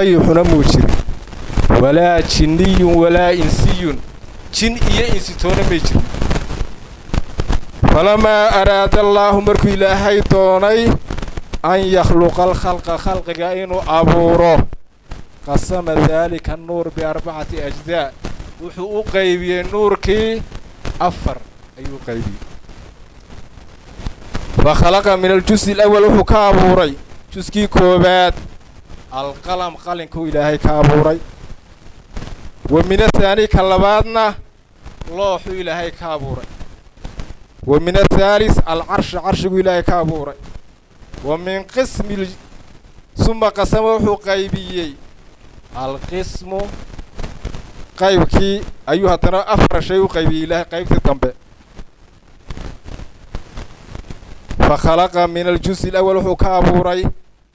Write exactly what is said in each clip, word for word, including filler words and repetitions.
طيحنا موجر ولا جني ولا إنسي جن إيه إنسيتون مجر فلما أراد الله مركو إلهي دوني أن يخلق الخلق خلق إنو أبوره قسم ذلك النور بأربعة أجزاء وحقوق غيبي النور كي أفر أيو غيبي فخلق من الجزء الأول وحكا أبوري جزء كوبات القلم قلنكو إلهي كابوري ومن الثاني كاللبادنا لوحو إلهي كابوري ومن الثالث العرش عرش إلهي كابوري ومن قسم الج... ثم قسمه قيبيي القسم قيبكي أيها ترى أفر شيء قيبي إلهي قيبك التنبئ فخلق من الجزء الأول كابوري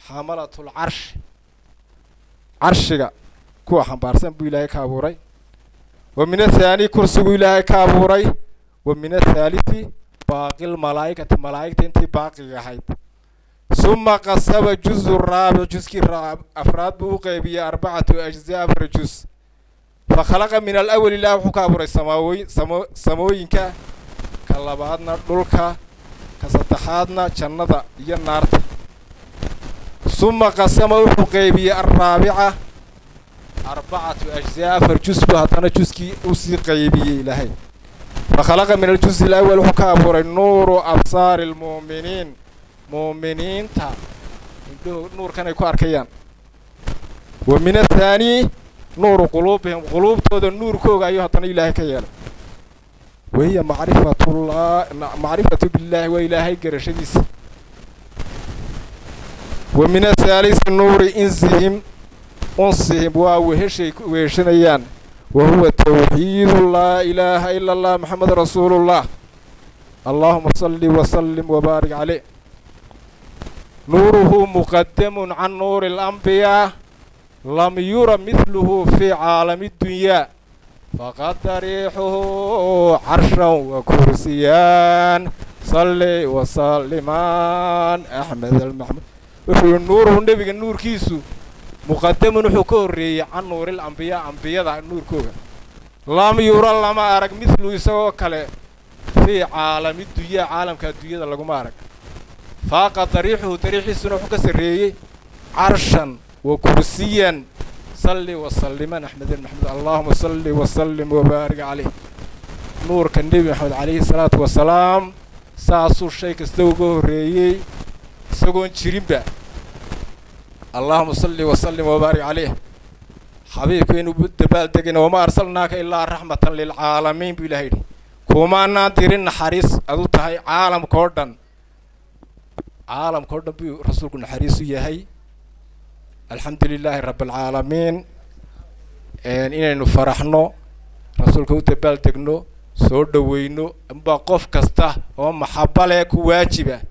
حملة العرش عرشك كو حمبارسن بإلهي كابوري ومن الثاني كرسي إلهي كابوري ومن الثالث باقي الملائكة ملائكة انت باقي حيث ثم قسم الجزء الرابع جزء الرابع أفراد بوقيبية أربعة أجزاء في الجزء فخلق من الأول إلهي كابوري سماوي سمو سموينك كاللبادنا دولك كسطحادنا جنة إيا النارت ثم قسمه قيبية الرابعة أربعة أجزاء فرجس بهتنا جزء أوسي قيبية إلهي فخلق من الجزء الأول حكابر النور أبصار المؤمنين مؤمنين تا النور كان يكوار كيان ومن الثاني نور قلوبهم قلوب تود النور كوجا يهتنا إلهي كيان وهي معرفة الله معرفة بالله وإلهي جرشديس ومن الثالث النور إنسهم أنصهم ووهشنيان وهو توحيد لا إله إلا الله محمد رسول الله اللهم صل وسلم وبارك عليه نوره مقدم عن نور الأنبياء لم يرى مثله في عالم الدنيا فقد ريحه عرشا وكرسيان صل وسلمان أحمد المحمد وفي النور هندبيج النور كيسو مقدم نحكوري عن نور الأنبياء أنبياء عن نور كوجا لام يورا لام أرك مثله يسوع كله في عالم الدنيا عالم كالدنيا ده لقوم أرك فاق تريحه تريح السنة حكسرية عرشا وكرسيا صلي وسلم أحمد المحمد اللهم صلي وسلم وبارك عليه نور كندبي محمد عليه الصلاة والسلام ساسو الشيخ استوجه ريي سجون شريمبا اللهم صل وسلم وبارك عليه حبيبي نبت بالتجن وما أرسلناك إلا رحمة للعالمين بلهيد كما نادرين حريص أدوتها عالم كوردن عالم كوردن برسولكم حريص يهي الحمد لله رب العالمين إن إننا فرحنا رسولكم تبالتجنو سود وينو بقف كسته ومحبة لك واجبة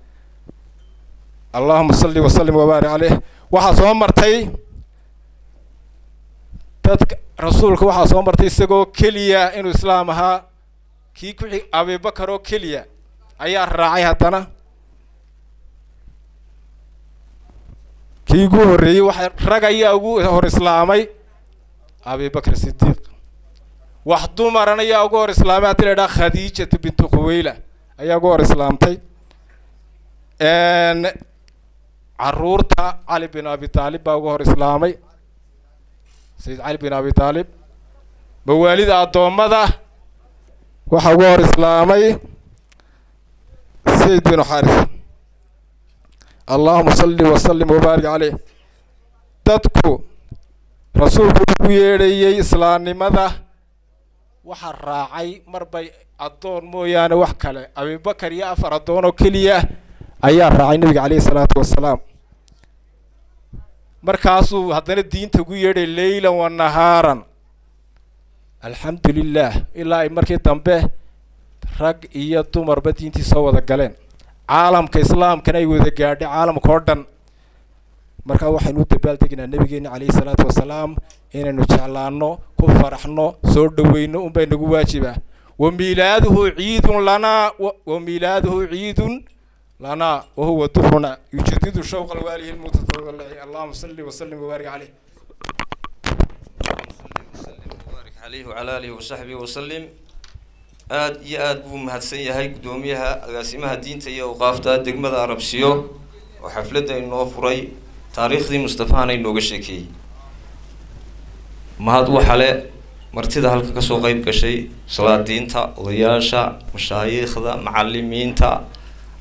اللهم صل وسلم وبارك عليه waxaa soo martay dadka rasuulka waxaa soo martay isagoo kaliya inuu islaam ahaa kii ku xigay Abu Bakar oo kaliya ayaa raacay hadana kii ugu horeeyay waxa rag ayaa ugu hor islaamay Abu Bakar Siddiq wax dumaran ayaa ugu hor islaamay Khadija Khadija bint Khuwaylid ayaa ugu hor islaamtay een عرورتا علي بن أبي طالب باغور إسلامي سيد علي بن أبي طالب بوالد أدومدا وحغور إسلامي سيد بن حارث اللهم صل وسلم وبارك عليه تدكو رسول كويري إسلامي ماذا وحراعي مربي أدون مويان وحكالي أبي بكر يافر أدون وكليه ayaa raacay nabiga kaleey salaatu wassalaam markaas uu hadana diinta ugu yeedhay leeylan wa naharan alhamdulillah ilaa markii dambe rag iyo dumar ba diintii soo wada galeen caalamka islaamka ay wada gaadhay caalamka oo dhan marka waxaynu dabaaldegnaa nabigeena kaleey salaatu wassalaam inaynu jeclaano ku faraxno soo dhaweyno um bay nagu waajiba wa milaaduhu ciidun lana wa milaaduhu ciidun لنا وهو طفلنا يجدد شوق الوالي المتطلع اللهم صل وسلم وبارك عليه عليه وعلى آله وصحبه وسلم. آد يأد بوم هتسيء هاي قدوميها قاسمها الدين تيا وقافتا دقمة العرب سيو وحفلة النوفري تاريخ ذي مصطفانا النوجشكي ما هذو حلا مرتدى هالكسو غيب كشيء صلاة دين تا ضياشة مشايخ ذا معلمين تا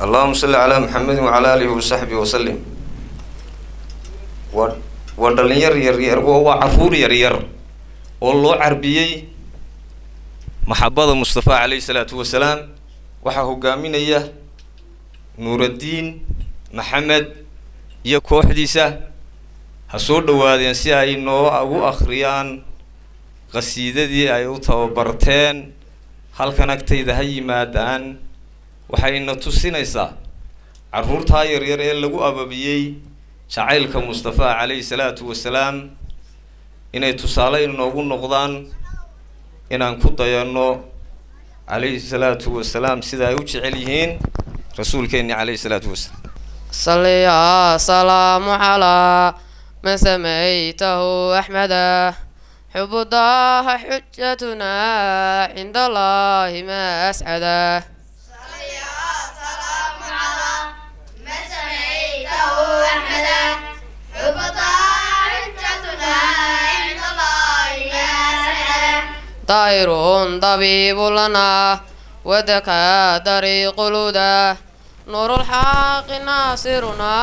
اللهم صل على محمد وعلى آله وصحبه وسلم ودلني ير ير ير وهو عفور ير ير والله عربي محبة المصطفى عليه الصلاة والسلام وحه جامين إياه نور الدين محمد يكو حديثه هسود وادين سياي نو أو أخريان قصيدة دي أيوتها وبرتين هل كانك تيدهي مادان وحين نتوسين إسا عرورتها ير ير يلقو أبابيي شعيلك مصطفى عليه الصلاة والسلام إن يتوصلين نقول نقضان inaan ku dayano alayhi salatu wasalaam sida ay u jecel yihiin rasuulkeena alayhi salatu wasalaam sallallahu salaamu ala man samaytahu ahmada hubudaha hujjatuna inda allahi ma as'ada sallallahu salaamu ala man samaytahu ahmada hubudaha hujjatuna طائر طبيب لنا ودكا طريق الهدى نور الحق ناصرنا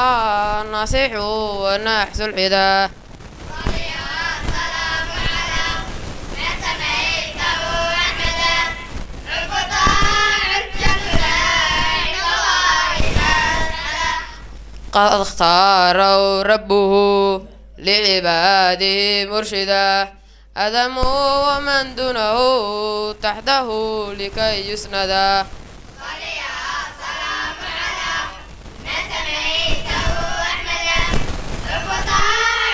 نصيح ونحس الحدى قد اختاره ربه لعباده مرشدا أدم ومن دونه تحته لكي يسندا صليها صلاة على من سمعته أحمدا عبطا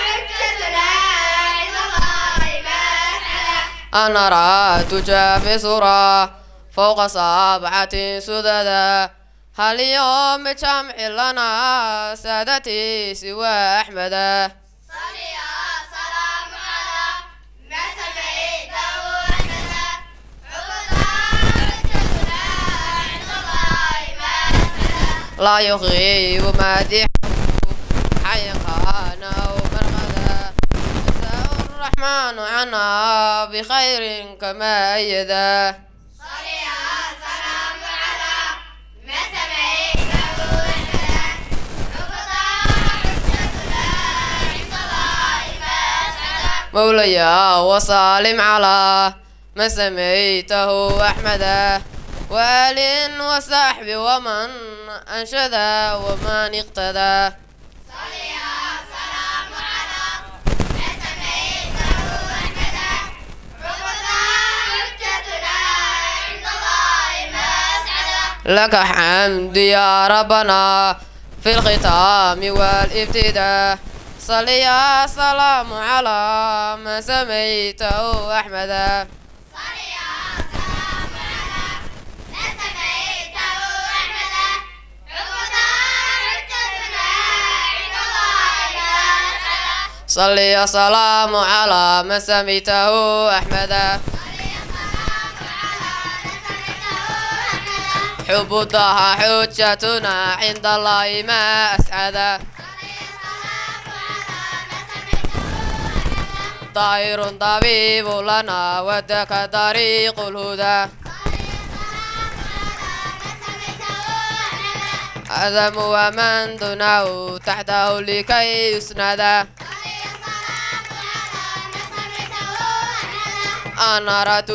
عبتتنا عند الله ما أحدا أنا رأت جافي صورة فوق صابعة سددا هل يوم جمع لنا سادتي سوى أحمدا صليها لا يغيب مادحه حيقانا ومرغدا جزاه الرحمن عنا بخير كما أيدا صليها سلام على ما سمعته أحمدا عبدا حجتنا عند الله ما أسعدا مولاي وسلم على ما سمعته أحمدا وآل وصحب ومن أنشد ومن اقتدى صليها سلام على ما سمعته أحمدا عبدا حجتنا عند الله ما أسعدا لك حمد يا ربنا في الختام والابتداء صليها سلام على ما سمعته أحمدا صلي السلام على من سميته أحمدا حب الضحى حجتنا عند الله ما أسعدا طائر طبيب لنا ودك طريق الهدى أدم ومن دونه تحته لكي يسندا أنا رأت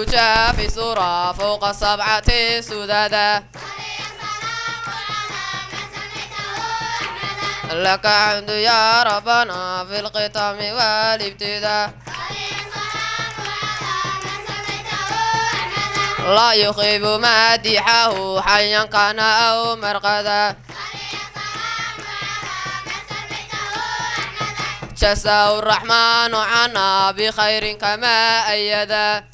في صورة فوق سبعة سددا لك الحمد يا ربنا في القطم والابتداء لا يخيب مادحه حيا كان أو مرقدا جزاه الرحمن عنا بخير كما أيدا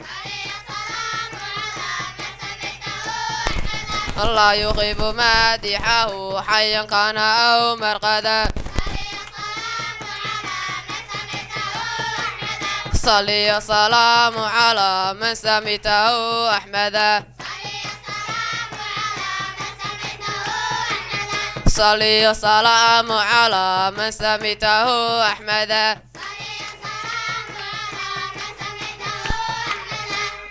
لا يخيب مادحه حيا كان أو مرقدا صلي السلام على من سميته أحمدا صلي السلام على من سميته أحمدا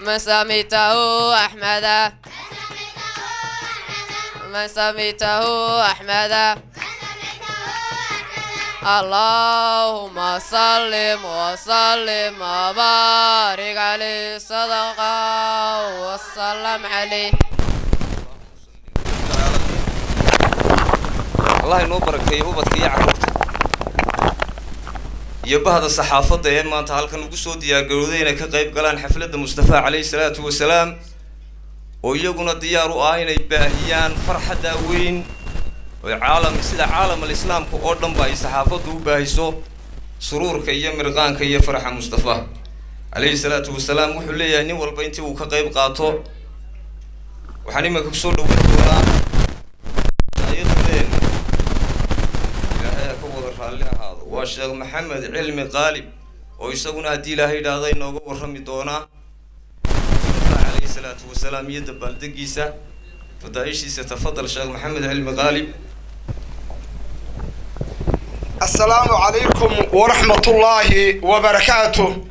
من سميته أحمدا من سميته أحمدا اللهم صل وسلم وبارك عليه صدق وسلم عليه. الله ينورك يا وبدك يا عروتي. يبقى هذا الصحافة ده ما أنت هالك نقول صوتي يا جرودين كقريب قلنا حفلة مصطفى عليه الصلاة والسلام ويجون الديار آين يباهيان فرحة وين. وعالم سيدا عالم الإسلام كأردن باي صحافته باهيسو سرور كي مرغان كي فرح مصطفى عليه الصلاة والسلام وحلي يعني والبينتي وكقيب قاطو وحني ما كسر لو بدوران تايدين يا هيا كبر خالي هذا واشق محمد علم غالب ويسقون هدي له هيدا ذي نوجو ورحمي دونا عليه الصلاة والسلام يدبل دقيسة فدايشي ستفضل الشيخ محمد علم غالب. السلام عليكم ورحمة الله وبركاته.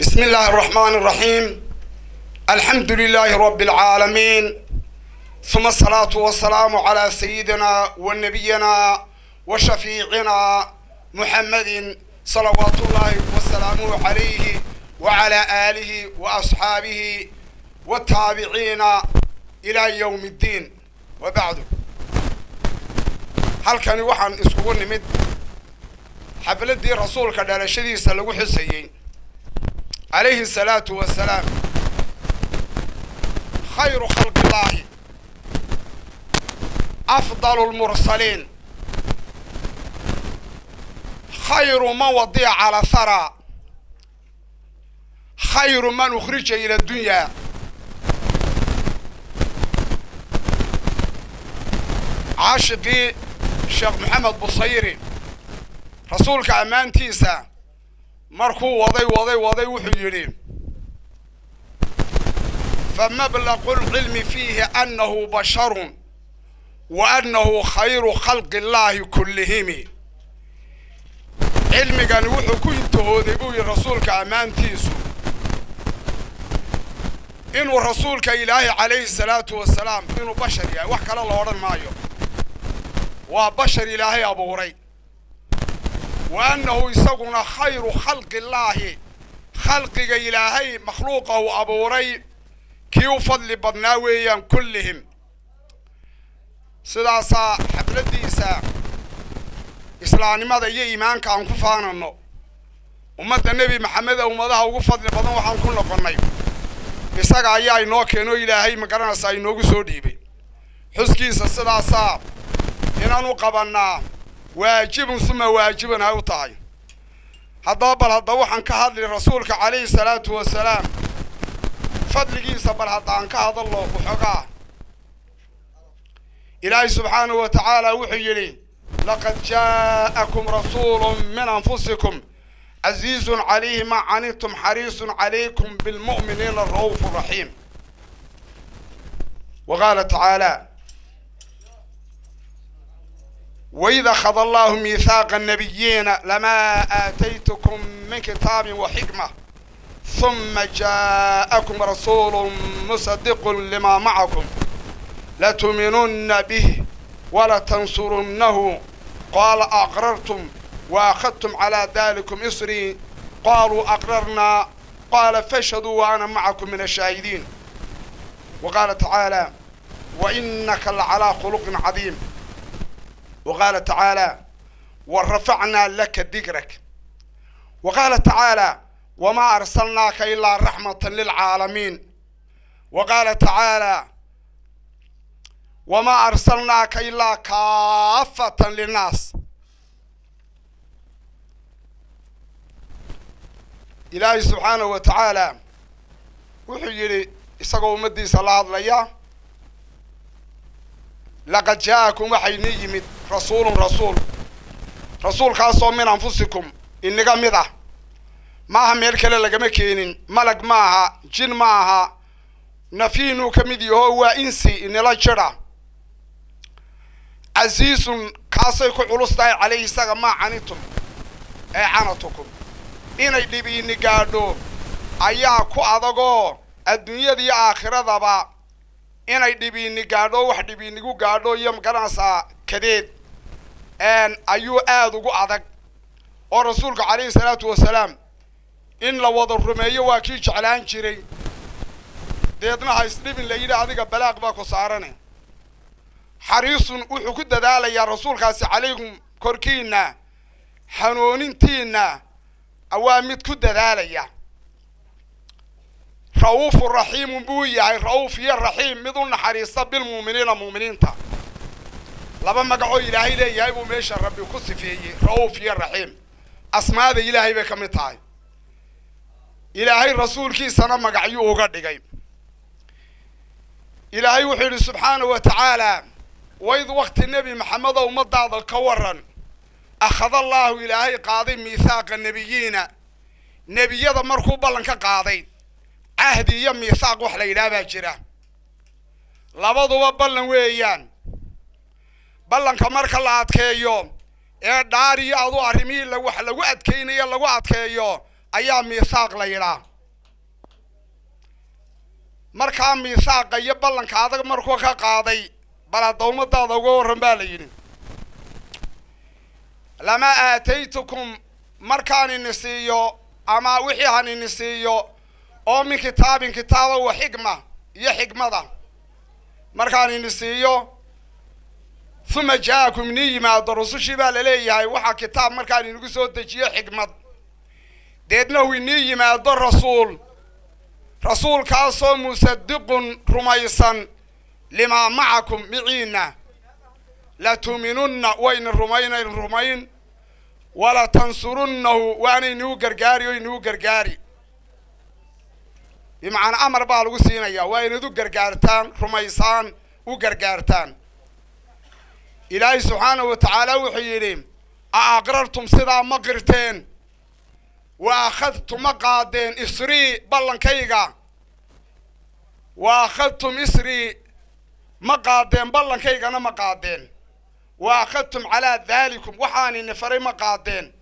بسم الله الرحمن الرحيم. الحمد لله رب العالمين ثم الصلاة والسلام على سيدنا ونبينا وشفيعنا محمد صلوات الله وسلامه عليه وعلى آله وأصحابه والتابعين إلى يوم الدين وبعده. هل كان وحن إسقون مد حفلة دي رسول كذا شدي سلوه حسين عليه الصلاة والسلام خير خلق الله أفضل المرسلين خير ما وضع على ثرى خير من أخرج إلى الدنيا عاشقي الشيخ محمد بصيري رسولك أمان تيسا مركو وضي وضي وضي وحجري فمبلغ العلم فيه أنه بشر وأنه خير خلق الله كلهم علمي كان وحكو ينتهو ذيقوي رسولك أمان تيسو إنو رسولك إلهي عليه الصلاة والسلام إنو بشر يعني وحكى الله ورد معيو وبشر إلهي أبو هريرة وأنه يسقون خير خلق الله خلق إلهي مخلوقه أبو هريرة كيو فضل بدناويا كلهم سداسا حبلديسا إسلام ماذا يي إيمان كان كفانا أمة النبي محمد وماذا هو فضل بدن وحن كل قرني يسقى أيها نوكينو إلهي مكرنا سينوغو سوديبي حسكيس سداسا إننا قبلنا واجب ثم واجب أوطاي هذا بل هذا وحن كهذا لرسولك عليه الصلاة والسلام فضل جيسا بل هذا عن كهذا الله وحقا إلهي سبحانه وتعالى وحي لي لقد جاءكم رسول من أنفسكم عزيز عليه ما عنتم حريص عليكم بالمؤمنين الرؤوف الرحيم وقال تعالى وإذا أخذ الله ميثاق النبيين لما آتيتكم من كتاب وحكمة ثم جاءكم رسول مصدق لما معكم لتؤمنن به ولتنصرنه قال أقررتم وأخذتم على ذلكم إصري قالوا أقررنا قال فاشهدوا وأنا معكم من الشاهدين وقال تعالى وإنك لعلى خلق عظيم وقال تعالى ورفعنا لك ذكرك وقال تعالى وما أرسلناك إلا رحمة للعالمين. وقال تعالى وما أرسلناك إلا كافة للناس. إلهي سبحانه وتعالى وحيري إساقو مدي صلاة ليا لقد جاءكم وحي نيمت رسول رسول رسول خاصة من أنفسكم إني قمضة معها ميركلا لقمكينين ملك معها جن معها نفينو كمدي هو إنسي إني لا جرى عزيز كاسيكو علوستاي عليه إساقا ما عنتم أي عنتكم إني دبي نقادو أياكو أدقو الدنيا دي آخرة دبا إني دبي نقادو وح دبي نقو قادو يم كناسا كديد أن أيو آدقو أدق ورسولك عليه الصلاة والسلام إن لو وضر رمي واكيش علان شري ديتنا هايسليبين ليلة عدقا بلاق باكو ساراني حريص وحكو دالي يا رسول خاسي عليكم كوركينا حنونين تينا أوامد كد ذالية رؤوف الرحيم بوية رؤوف يا الرحيم مدون حريصة بالمؤمنين المؤمنين تا لبما قعوا إلهي لي يايبو ميشا ربي وكسي فيه رؤوف يا الرحيم أسماء ذي إلهي بكمتاي إلهي الرسول كي سنة ما قعيوه قد قيب إلهي وحيد سبحانه وتعالى وإذ وقت النبي محمد ومضى ذا الكورا أخذ الله إلهي قاضي ميثاق النبيين نبي يضا مركو بلنك قاضي عهدي يم ميثاق وحلي لا باجرة لبضوا بلن ويان بلنك مرك الله أتكيو داري أضو عرميل لوحل وأتكيني يلا وأتكيو أيام ميثاق ليلا مركا ميثاق يبلنك هذا مركو قاضي بلا دوم الضاد وقورن بالين لما آتيتكم مركان النسيو أما وحيهان النسيو أو من كتاب كتابة وحكمة يحكمة ده مركان النسيو ثم جاءكم نيما درسوا شبال ليهاي وحا كتاب مركان النسيو دجي حكمة ديدنا هو نيما در رسول رسول كاسو مصدق رميسا لما معكم معينا لا تؤمنون وين الرمين الرمين ولا تنصرونه واني نو غرغاري وينو غرغاري بمعنى امر با لو سينيا وين دو غرغارتان رميسان و غرغارتان الهي سبحانه وتعالى وحيريم اقررتم سدا مقرتين واخذتم قادين اسري بلنكيغا واخذتم اسري مقادين بلنكيغا مقادين وأخذتم على ذلكم وحاني نفري مقادين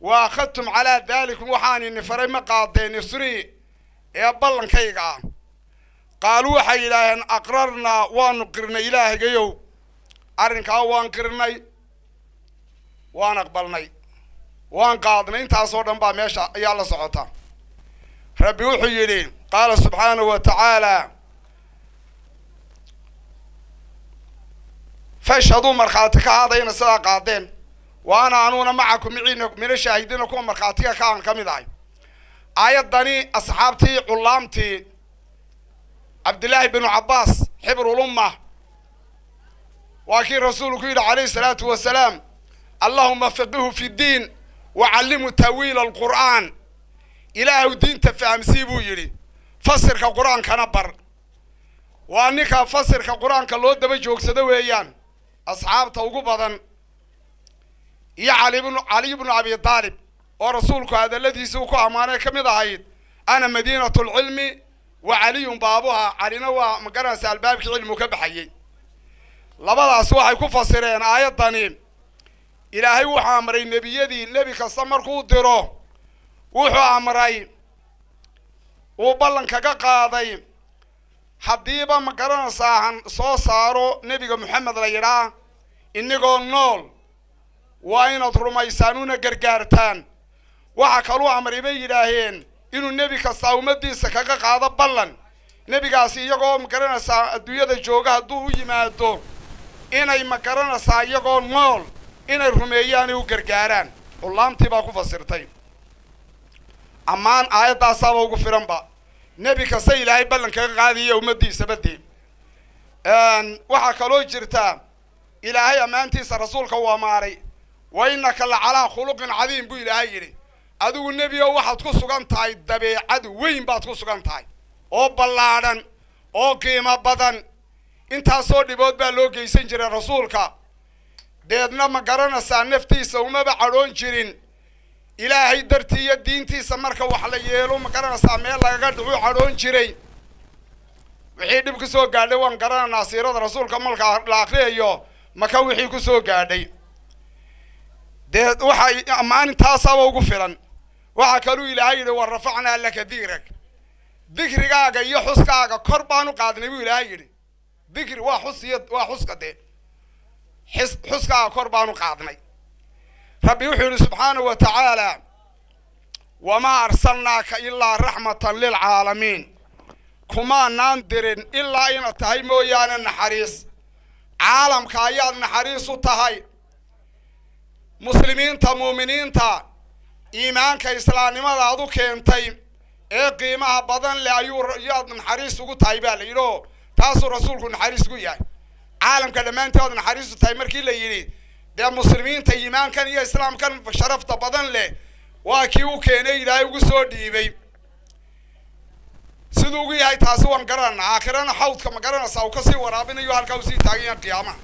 وأخذتم على ذلكم وحاني نفري مقادين يسري يا بلن كيغا قالوا حي إلهي أقررنا ونقرنا إلهي قيو أرنكا وانقرنا وانقبلنا وانقادنا انتا صورنا باميشا يا الله سعوتا ربي وحي لي قال سبحانه وتعالى فاشهدوا مرخاتك هذا ينسى قادين وانا انونا معكم معينكم من الشاهدينكم مرخاتك كان كمداي آيات داني اصحابتي علامتي عبد الله بن عباس حبر الامه واكيد رسولك عليه الصلاه والسلام اللهم فقهه في الدين وعلمه تاويل القران الهو دين تفهم سيبو يري فسر القران كنبر وانك فسر القران كلو دبا جوغسده ويان أصحابته وقبضاً يا علي بن علي بن أبي طالب ورسولك هذا الذي سوقه أمانة كمضاعيد أنا مدينة العلم وعلي بابها علينا ومقرنس الباب كعلمك بحيي لبضع سواح كفصرين آية ضنين إلهي وحا أمري النبي يدي النبي كالصمر قدره وحا أمري وبلن كقاضي حديبا مقرن ساهن سو سارو نبي محمد ليرا إنكو نول وين رميسانون غرغارتان وحا كلو عمري بي يراهين إنو نبي كاستاو مديسا كاكا قادا بلن نبي كاسي يغو مقرن سا الدوية جوغا دو يمادو إناي مقرن سا يغو نول إناي رمياني وغرغاران والله امتباكو فسرتين أمان آيات أصابه وقفرن با نبي كسي لا يبلن كغادي يوم الدين سبدي أن وحكلو جرتا إلى هي ما أنتي سرسولك وماري وإنك لعلى خلق عظيم بيل عيري أدو النبي هو واحد كسران تاي دبي أدو وين بات كسران تاي أو بلادن أو كيما بدن أنت صور دبود بلوك يسنجر رسولك ديدنا مقارنة سنفتي سوما بعرون جرين إلهي درتي الدينتي سمرك وحلي يلو مقارنة سامي الله قد هو عرون جرين وحيد بكسو قادي وان قران ناصير رسول كمالك العقلية يو مكو وحي كسو قادي ده وحي أمان تاسا وقفرا وحكالو إلهي ورفعنا لك ذكرك ذكرك آقا يحسك آقا قربانو قادنبو إلهي ذكر وحس يد وحسك ده حس حسك آقا قربانو قادنبو ربي وحي سبحانه وتعالى وما أرسلناك إلا رحمة للعالمين كما ناندرين إلا إن تهي مويان النحريس عالم كايان النحريس تهي مسلمين تا مؤمنين تا إيمان كإسلام ماذا أدو كيمتين إيه قيمة بدن لأيو رياض النحريس وقو تهيبال إيرو تاسو رسولكو النحريس قو ياي عالم كالمان تهي النحريس تهي مركي ليلي ده مسلمين تا إيمان كان إيه إسلام كان شرف تا بدن لي واكيو كيني لا يقو سو ديبي سيدو جاي تاسوان قرن آخرنا حوض كم قرن ساوكسي ورابين يوهر كوسي تاجين القيامة.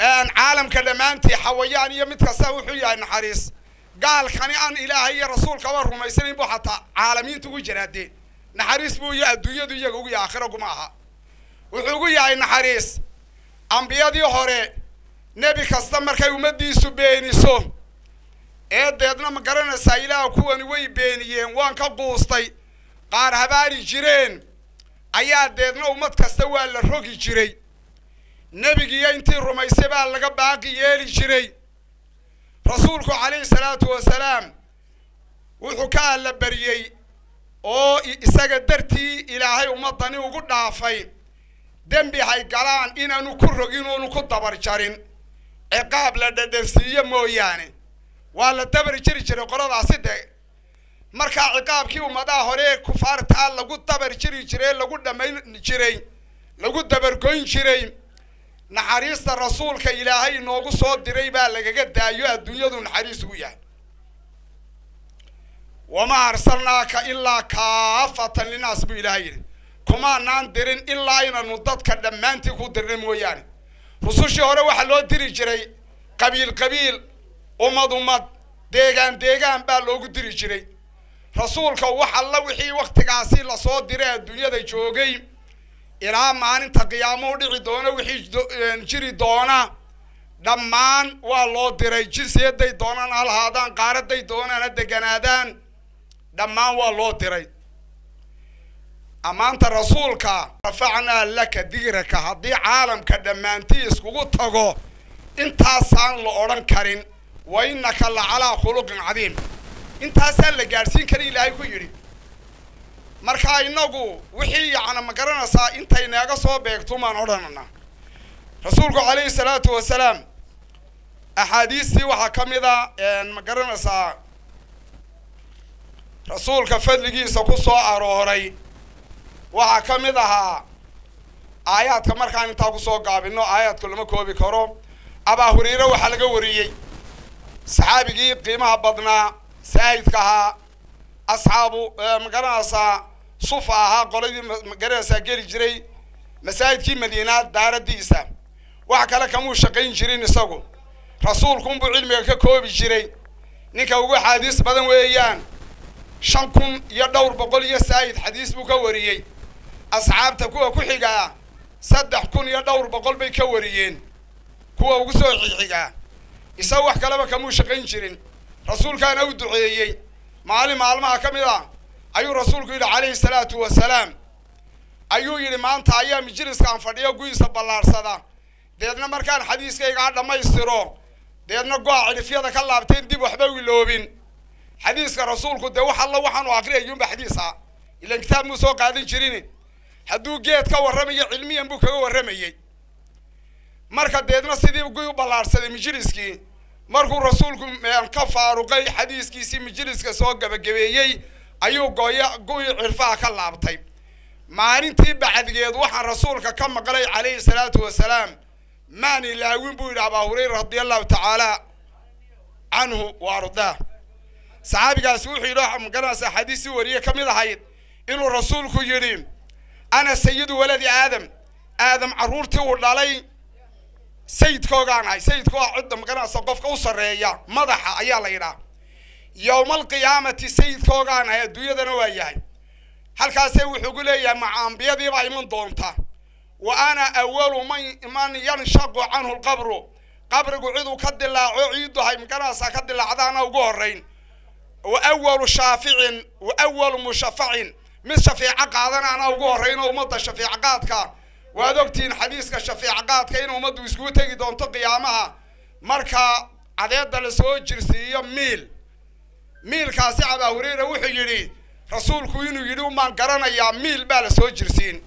أن عالم كلمانتي حويان يمت كساوي حيا النحريس قال خني أن إلهي رسول كوارهم يسني بحطة عالمين توجي جرادي نحريس بويا الدنيا دويا جوجي آخره جماعها وحجوجي النحريس أنبياء ديهوري نبي كاستمر كيومدي سبيني سو إيد إدنا مقرن سايلا وكون وي بيني وان كبوستي قار هباري جيرين أيها ديدنا ومد كستوى للروغي جيري نبيجي ينتي رميسي بها لقب باقي يالي جيري رسولكو عليه الصلاة والسلام وحكاها لبريي او إساق درتي إلهي ومدني وقود نافي دنبي هاي قلان إنا نكرغين ونكود دبر جارين عقاب لدى دنسية موياني والا دبر جيري جيري قرد عصيدة marka ciqaabkii umada hore kufaarta lagu dabar jiri jiray lagu dhamayn jiray lagu dabar goyn jiray naxariista rasuulka ilaahay noogu soo diray baa lagaga daayo adduunyadu naxariis ugu yahay wama arsalnaaka illa kaafatan linnas bi ilaahi kuma naan dirin illa inaanu dadka dhamaantii ku dirnay mooyaan rusushii hore waxa loo diri jiray qabiil qabiil ummad ummad deegaan deegaan baa loogu diri jiray رسولك وحلا وحي وقت عسير لصاد درا الدنيا ذي شوقي إلى ما أنت قيامه ودعدونا وحي نجري دونا دمان والله درا جسية ذي دونا على هذا قارد ذي دونا ند جنادان دمان والله درا أما أنت رسولك رفعنا لك ذكرك هذي عالم كدمانتي سقوط تجو أنت صان لأوران كرين وإنك لعلى خلق عظيم intaas la gaarsiin kari ilaahay ku yiri marka inagu wixii aan ma garanaysaa intaynaga soo beegto maan oranana rasuulku kaleey salaatu wa salaam ahadiisi waxa kamida aan ma garanaysaa rasuulka fadligiisa ku soo arooray waxa kamidaha aayadka markaan inta ku soo gaabino aayadku lama koobi karo Abaa Hurayra waxa laga wariyay saxaabigii qiimaha badnaa سايدكها أصحابه مقرنسا صفاها قلدي مقرنسا جري جري مسايد كي مدينات دار الديسة وحكى لك مو شقين جري نسقو رسولكم بعلمك كوب جري نكوي حديث بدن ويان شنكم يدور بقول يا سايد حديث بكوريي أصحاب تكوا كحجة صدح كون يدور بقول بكوريين كوا وقصوا حجة يسوي حكى لك مو شقين جري رسول كان أودعي معلم معلمها كملا أيو رسول كيد عليه الصلاة والسلام أيو يلمان تايا مجلس كان فديا جويس بالله صدا دهنا مركان حديث كي قاعد ما يصيره دهنا قاعد في هذا كله بتين دي وحبوي لوبين حديث كرسول كده وحلا وحنا وعقري يوم بحديثها إلى كتاب موسى قاعدين جريني هدو جيت كور رمي علميا بوك كور رمي مركان دهنا سيدي وجوي بالله صدا مجلس كي markuu rasuulku ka faaruqay xadiiskiisii majliska soo gabagabeeyay ayuu gooya gooyo cirfaa ka laabtay maalintii bacdigeed waxa rasuulka ka maqlay kaleey salaatu wa salaam maani laawin buu ila Abu Hurayra radiyallahu ta'ala anhu wa arda sahabigaas wuxuu ilaahay maganaas xadiisi wariye kamid ahayd inuu rasuulku yiri ana sayyidu waladi aadam aadam aruurtii uu dhalay sayidkooga anahay sayidku waa cid maganaas qofka u sareeya madaxa ayaa la yiraahdaa yawmal qiyaamati sayidkooga anahay adduunyadana waa yahay halkaas ay wuxuu leeyahay macaambiyadii baa iman doonta وأنا أول من ينشق عنه القبر قبر قعيد كد الله عيد هاي مكناسة كد الله عذانا وقهرين وأول شافع وأول مشفع من شفيع قادنا أنا وقهرين ومضى شفيع قادك وذوقتين حديثك شفيع قادك إنه مضى وسكوتك دون تقيامها مركا عدد السواد جرسية ميل ميل كاسعة بهوريرة وحجري رسولك وينو يلوم من قرنا يا ميل بالسواد جرسين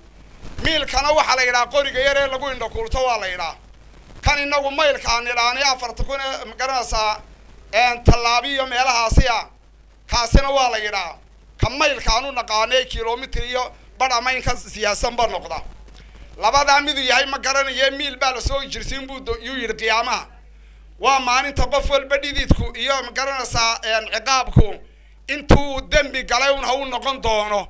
ميل كانوا وحلاقي را قري غيره لقوا إن دكتور توالي را كان إنه ميل كان يراني أفرتكون مجنسا إن تلابي يوم هلا هسيا كاسينو والي را كم ميل كانوا نقاني كيلومتريو بدأ ما ينكس سياسة برنقدا لبعض أميد يهاي مجرن يميل بالسوق جرسين بود يوير قيامة وماني تبفل بديدكو يوم مجنسا إن عقابكو إنتو دمبي قلاون هون نقن دهنو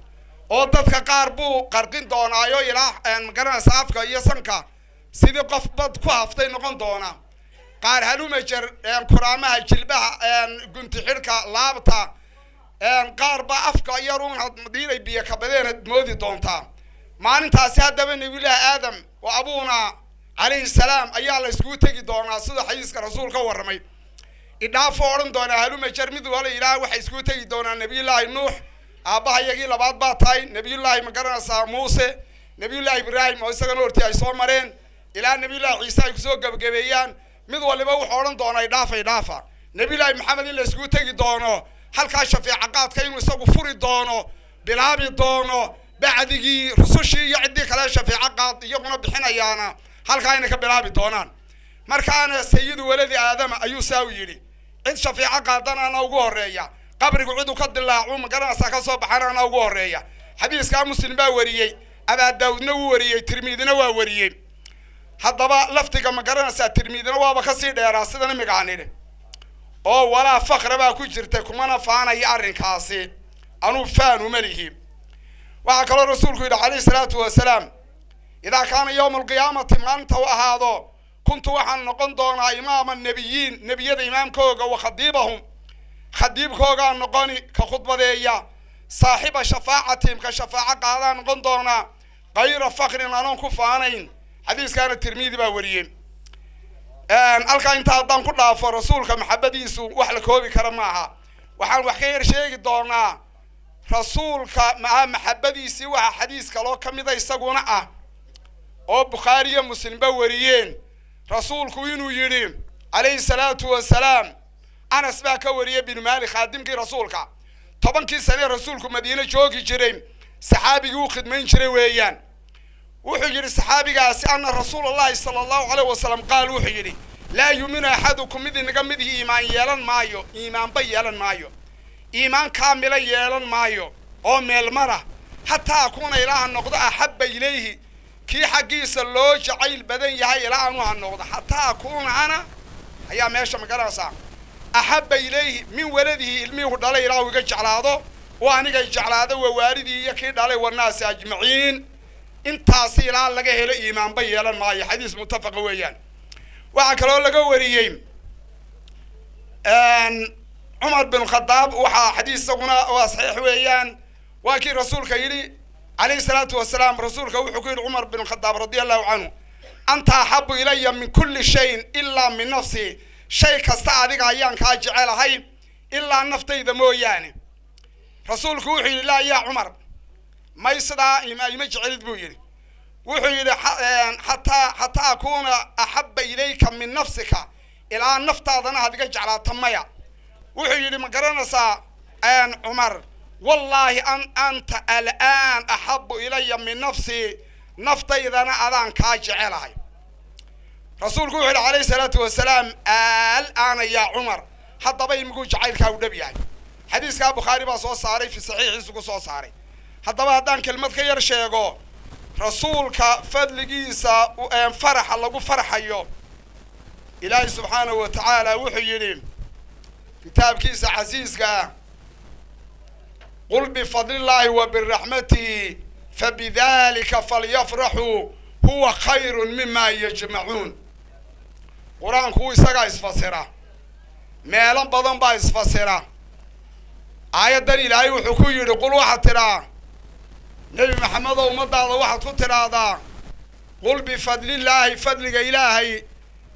ودتك قاربو قرقين دونا يو يلا ان مغرنا صافكا يو سنكا سيدي قف بدكو هفتي نقون دونا قار هلو مجر ان كرامها جلبها ان قنت حركة لابتا ان قاربا افكا يرون مدينة بيكا بدين مودي دونتا ماني تاسي هدبن يوليها آدم وابونا عليه السلام ايالا اسكوتيكي دونا سيدي حيسك رسولك ورمي إدا فورن دونا هلو مجر مدوالا يلا وحي اسكوتيكي دونا نبي الله نوح أباه يجي لبعض بعضاي نبي الله مكرنا ساموسة نبي الله إبراهيم أو سكان أورتيا سومرين إلى نبي الله عيسى يكسوك بجبيان مذول بو حورن دونا يدافع يدافع نبي الله محمد اللي سكوتك دونا هل كشف في عقاد كينو سقو فور دونا بلعب دونا بعد يجي رسوشي يعدي كلاش في عقاد يقونا بحنا يانا هل كاينك بلعب دونا مركان سيد ولد آدم أيوساويري إنت شف في عقاد أنا وجوه ريا قبر قعدوا قد الله عم قرنا سكسو بحرنا وجورية حديث كان مسلم باورية أبا داود نوورية ترميد نوورية هذا بقى لفتك ما قرنا ساترميد نوا بخسير يا راسنا مقعنين أو ولا فخر بقى كجرتكم أنا فانا يعرن كاسي أنا فان ومليه وعكر الرسول عليه الصلاة والسلام إذا كان يوم القيامة من توهذا كنت وحن نقندنا إمام النبيين نبي ذي إمام كوجا وخطيبهم خديب خوغا نقوني كخطبة ديا صاحب شفاعتهم كشفاعة قادان قندونا غير فقر أنهم كفانين حديث كان الترمذي باوريين أن ألقى إنت أدام كلها فرسولك محبدين سو وحلك هو بكرمها وحن وخير شيء دونا رسولك مع محبدين سو حديث كلو كم إذا يسقونا أو بخاري مسلم باوريين رسولك وينو يريم عليه الصلاة والسلام أنا سباك وريا بن مالك خادمك رسولك طبعا كي سنة رسولك مدينة جوكي جريم صحابي يوخد من جري ويان وحجر الصحابي قال أن رسول الله صلى الله عليه وسلم قال وحجري لا يؤمن أحدكم مذي نقمده إيمان يالان مايو إيمان بي يالان مايو إيمان كامل يالان مايو أو ملمرة حتى أكون إله النقطة أحب إليه كي حقيس اللوج عيل بدن يهي إله النقطة حتى أكون أنا هيا ماشا مقرأسا أحب إليه من ولده الميهود على يراوي كجعلاده وأنا كجعلاده ووالدي يكيد عليه والناس أجمعين إن تحصيل على جه الإيمان بيلا معي حديث متفق ويان وعكروا لجوريهم أن عمر بن الخطاب وح حديث صغنا وصحيح ويان وأكيد رسول كيري عليه الصلاة والسلام رسول كوحكير عمر بن الخطاب رضي الله عنه أنت أحب إلي من كل شيء إلا من نفسي شيء كاستعديك عيان كاجي على هاي إلا نفتي ذا مو يعني رسول كوحي لا يا عمر ما يصدع يمجع الدبويري وحي حتى حتى أكون أحب إليك من نفسك إلا نفتي ذا نهدك على تمايا وحي لمقرنسا أن عمر والله أن أنت الآن أحب إلي من نفسي نفتي ذا نأذان كاجي على هاي رسولك عليه الصلاة والسلام قال أنا يا عمر حتى بين مقول جعيل كاودبي يعني حديث كابو خاربة صوص صاري في صحيح يسوق صوص صاري حتى بعدان كلمة خير شيء رسولك فضل جيسا وفرح الله جو فرح اليوم إلهي سبحانه وتعالى وحييني كتاب كيس عزيز قا قل بفضل الله وبرحمته فبذلك فليفرحوا هو خير مما يجمعون قرآن هو يسقى يسفسره مالا بضن با يسفسره آية دليل آية وحكوية قل واحد ترى نبي محمد ومضى هذا واحد ترى قل بفضل الله فضلك إلهي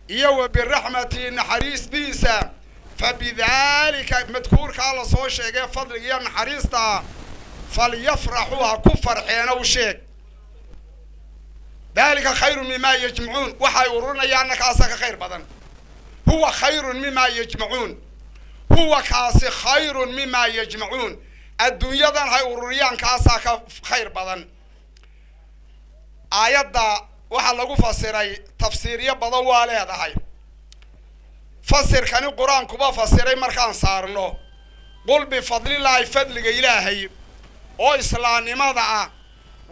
يو بالرحمة نحريس ديسا فبذلك مذكور على صوشة جاء فضل يا نحريس دا فليفرحوها كفر حين وشيك ذلك خير مما يجمعون وحيورون يعني كاسك خير بدن هو خير مما يجمعون هو كاس خير مما يجمعون الدنيا ذن حيورون يعني كاسك خير بدن آيات waxaa lagu fasiray tafsiiriye badan waa leedahay fasirkani quraanku ba fasiray markaan saarno qul bi fadlillahi fadliga ilaahay oo islaamnimada ah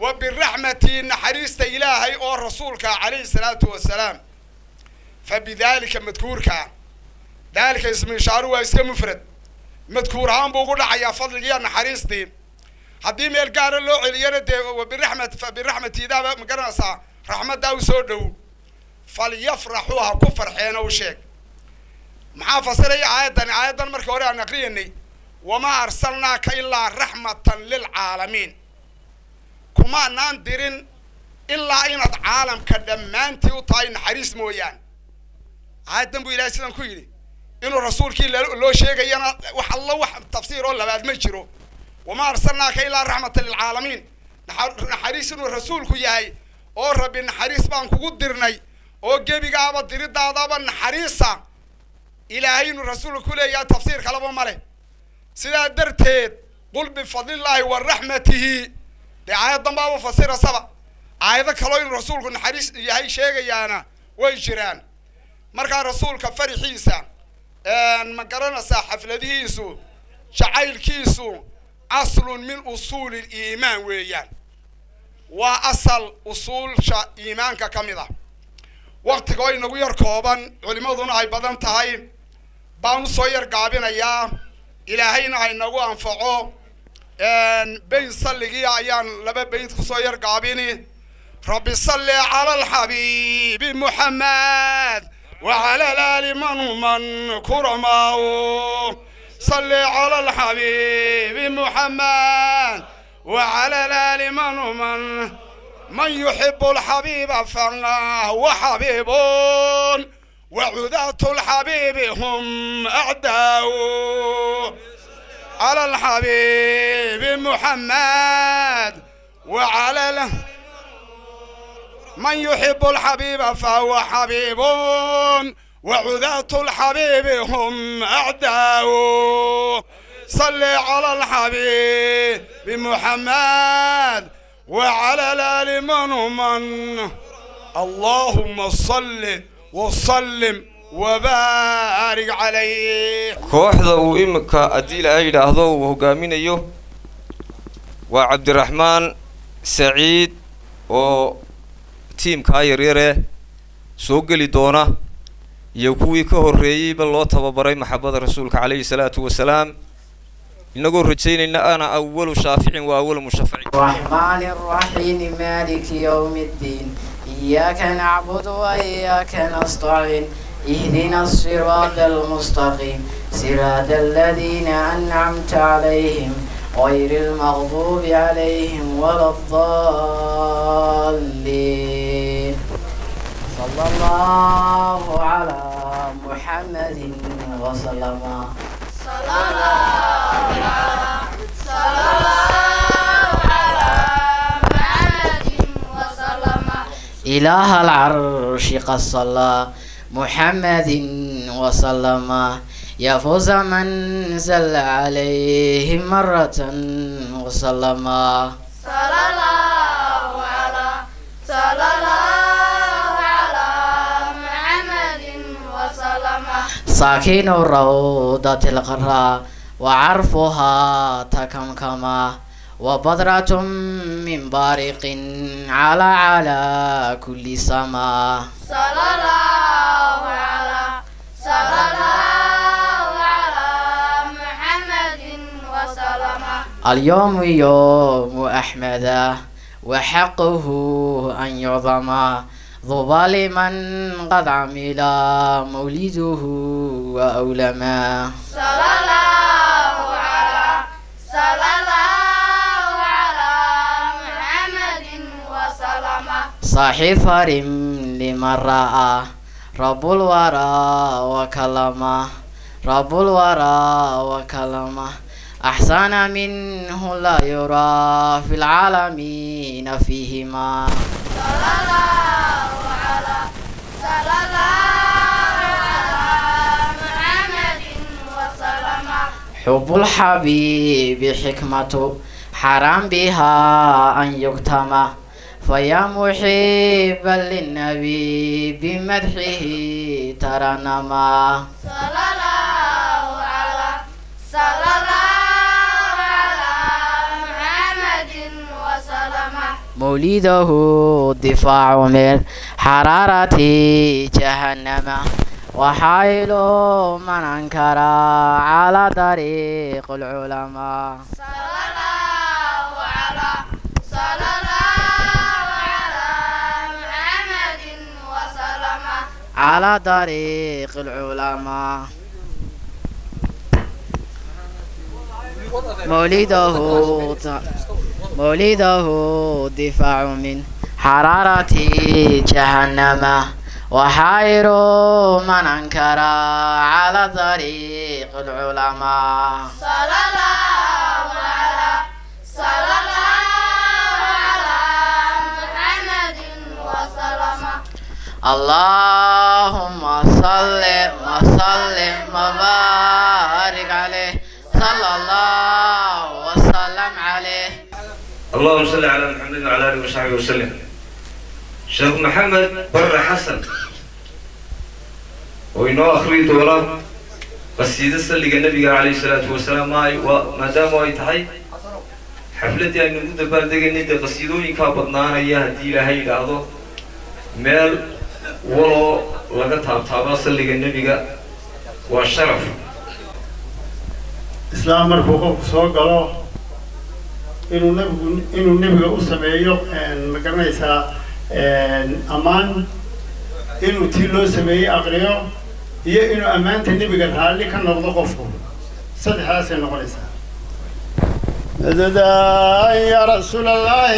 wa bi rahmatihi naxariista ilaahay oo rasuulka alayhi salaatu wasalaam fa bidalika madkuurka dalika ismi shaaru waa iska mufrad madkuur aan buu ugu dhacayaa fadliga naxariistii hadii meel gaar loo celiyo de wa bi rahmat fa bi rahmatihi daaba magaranaysa رحمة داو سودو فليفرحوها كفر حين وشيك محافظة لي عادة عادة مركوري أنا قريني وما أرسلناك إلا رحمة للعالمين كما ناندرين إلا إن العالم كدمانتي وطاين حريص مويان عادة بإله سلام كويري إنه رسول كي لو شيء أنا وح الله وح تفسير ولا بعد ما يشرو وما أرسلناك إلا رحمة للعالمين نحريص إنه رسول كوياي oo rabbi naxariis baan kugu dirnay oo gebigaaba diridaadaba naxariisa ilaahaynu rasuulku leeyahay tafsiir kala ma leh sida darteed qul bi fadlillahi wa rahmatihi ayada ma fasira saba ayada kale in rasuulku naxariis yahay sheegayaana way jiraan marka rasuulka farixiisa aan ma garanaysa xafladihiisu jacaylkiisu aslun min usul al-iimaan weeyaan وأصل أصول شا إيمان كاملة. وقت قوي نغير كوبان علماء ذن أي بدن تهاي بان صير قابين أيام إلى هين أي نغو أنفعو إن بين صلّي أيام لب بين صير قابيني ربي صلّي على الحبيب محمد وعلى الآل من من كرمه صلّي على الحبيب محمد وعلى الآل من ومن من يحب الحبيب فالله وحبيب وعذاة الحبيب هم أعداء على الحبيب محمد وعلى من يحب الحبيب فهو حبيب وعذاة الحبيب هم أعداء صل على الحبيب بمحمد وعلى الآل من ومن اللهم صل وسلم وبارك عليه كوحدة وإمك أديل أجل أهضو وهقامين أيوه وعبد الرحمن سعيد وتيم كايريره سوقلي دونه يكوي كهريي بالله تبارك محبة رسولك عليه الصلاة والسلام نقول رجين إن أنا أول شافع وأول مشفع. الرحمن الرحيم مالك يوم الدين إياك نعبد وإياك نستعين اهدنا الصراط المستقيم صراط الذين أنعمت عليهم غير المغضوب عليهم ولا الضالين صلى الله على محمد وسلم صلى الله صلى الله على محمد وسلم إله العرش قد صلى محمد وسلم يفوز من زل عليه مرة وسلم صلى الله على صلى الله على محمد مساكين الروضة الغراء وعرفها تكمكما وبذرة من بارق على على كل سما. صلى الله على صلى الله على محمد وسلم. اليوم يوم أحمد وحقه أن يعظم طوبى لمن قد عمل مولده وأولما. صلى الله على صلى الله على محمد وسلم. صاحي فرم لمن رأى رب الورى وكلمه رب الورى وكلمه أحسن منه لا يرى في العالمين فيهما. صلى الله على صلى الله على محمد وسلم. حب الحبيب حكمة حرام بها أن يكتم فيا محبا للنبي بمدحه ترنما. صلى الله على صلى الله على محمد وسلم. مولده الدفاع من حرارة جهنم وحائل من أنكر على طريق العلماء. صلى الله على صلى الله على محمد وسلم. على طريق العلماء مولده مولده دفاع من حرارة جهنم وحائر من أنكر على طريق العلماء. صلى الله على صلى الله على محمد وسلم. اللهم صل وسلم وبارك عليه صلى الله وسلم عليه. اللهم صل على محمد وعلى آله وصحبه وسلم. شيخ محمد بر حسن وينو أخوي دولار بس يدس اللي النبي عليه الصلاة والسلام ماي وما دام واي تحي حفلتي أن نقول دبر دقني تقصيدوني كابتنا هيا هدي لهي لعضو مال ولو لقد هاب تابس اللي النبي والشرف إسلام مرفوع صوّق الله إنه نبغى إنه نبغى أسمعيه and مكانيسا and أمان إنه تيلو سمعيه أقريه يه إنه أمان تنبغى الحالي كان نبض قفه صدق حاسس نقوليسا. مددا يا رسول الله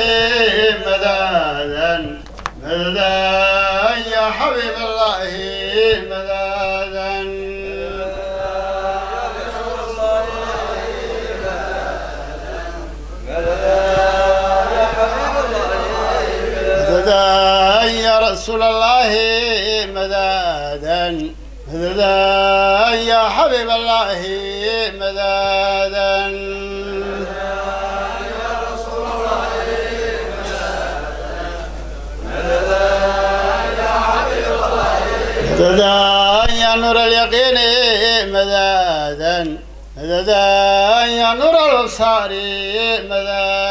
مددا مددا يا حبيب الله مددا. مددا يا رسول الله مددا مددا يا حبيب الله مددا. مددا يا رسول الله مددا يا حبيب الله مددا يا نور اليقين مددا مددا يا نور الابصار مددا.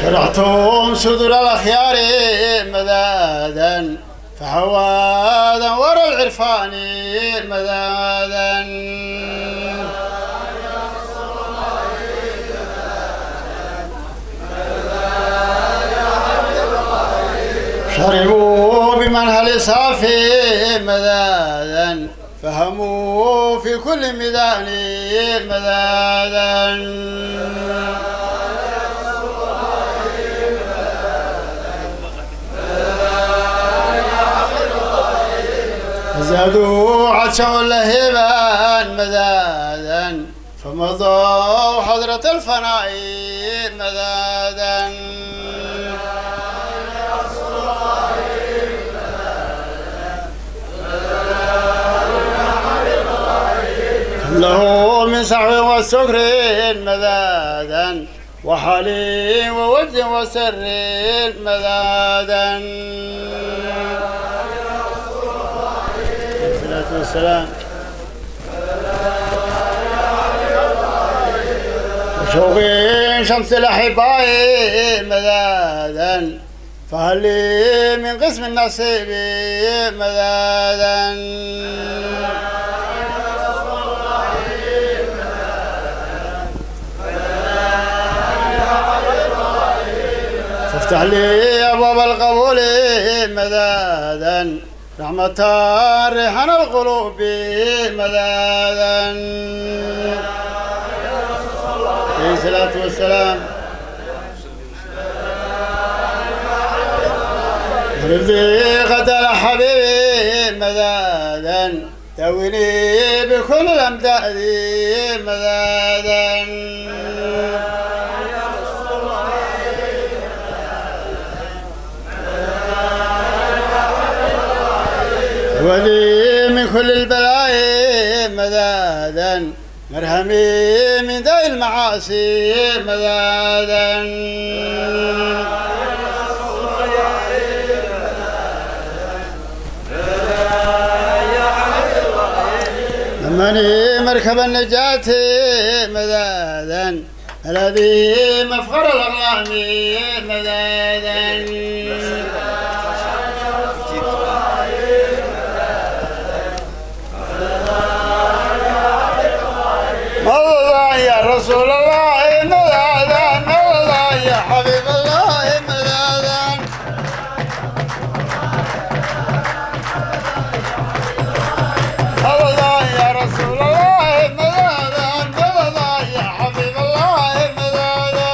شرحتم صدور الأخيار مدادا فحوادا ورا العرفان مدادا. شربوا بمنهل صافي مدادا فهموا في كل ميدان مدادا. زادوا عطشا لهبا مدادا فمضوا حضرة الفناء مدادا. له من سحر وسكر مدادا وحالي ووجهي وسري المذاذا. الصلاة والسلام. وشوقي شمس الأحباء مذاذا، فهل لي من قسم النصيب مذاذا. فافتح لي أبواب القبول مذاذا، رحمة ريحان القلوب مذاذا. الصلاة والسلام. ربي غدا لحبيبي مذاذا، داويني بكل الأمداد مذاذا. ولي من كل البلاء مذاذا، مرهمي من ذي المعاصي مذاذا. أمني مركب النجاة مذاذا، الذي مفخر الأغلام مذاذا. رسول الله مذاذا، الله يا حبيب الله مذاذا. الله يا رسول الله مذاذا، الله يا حبيب الله مذاذا.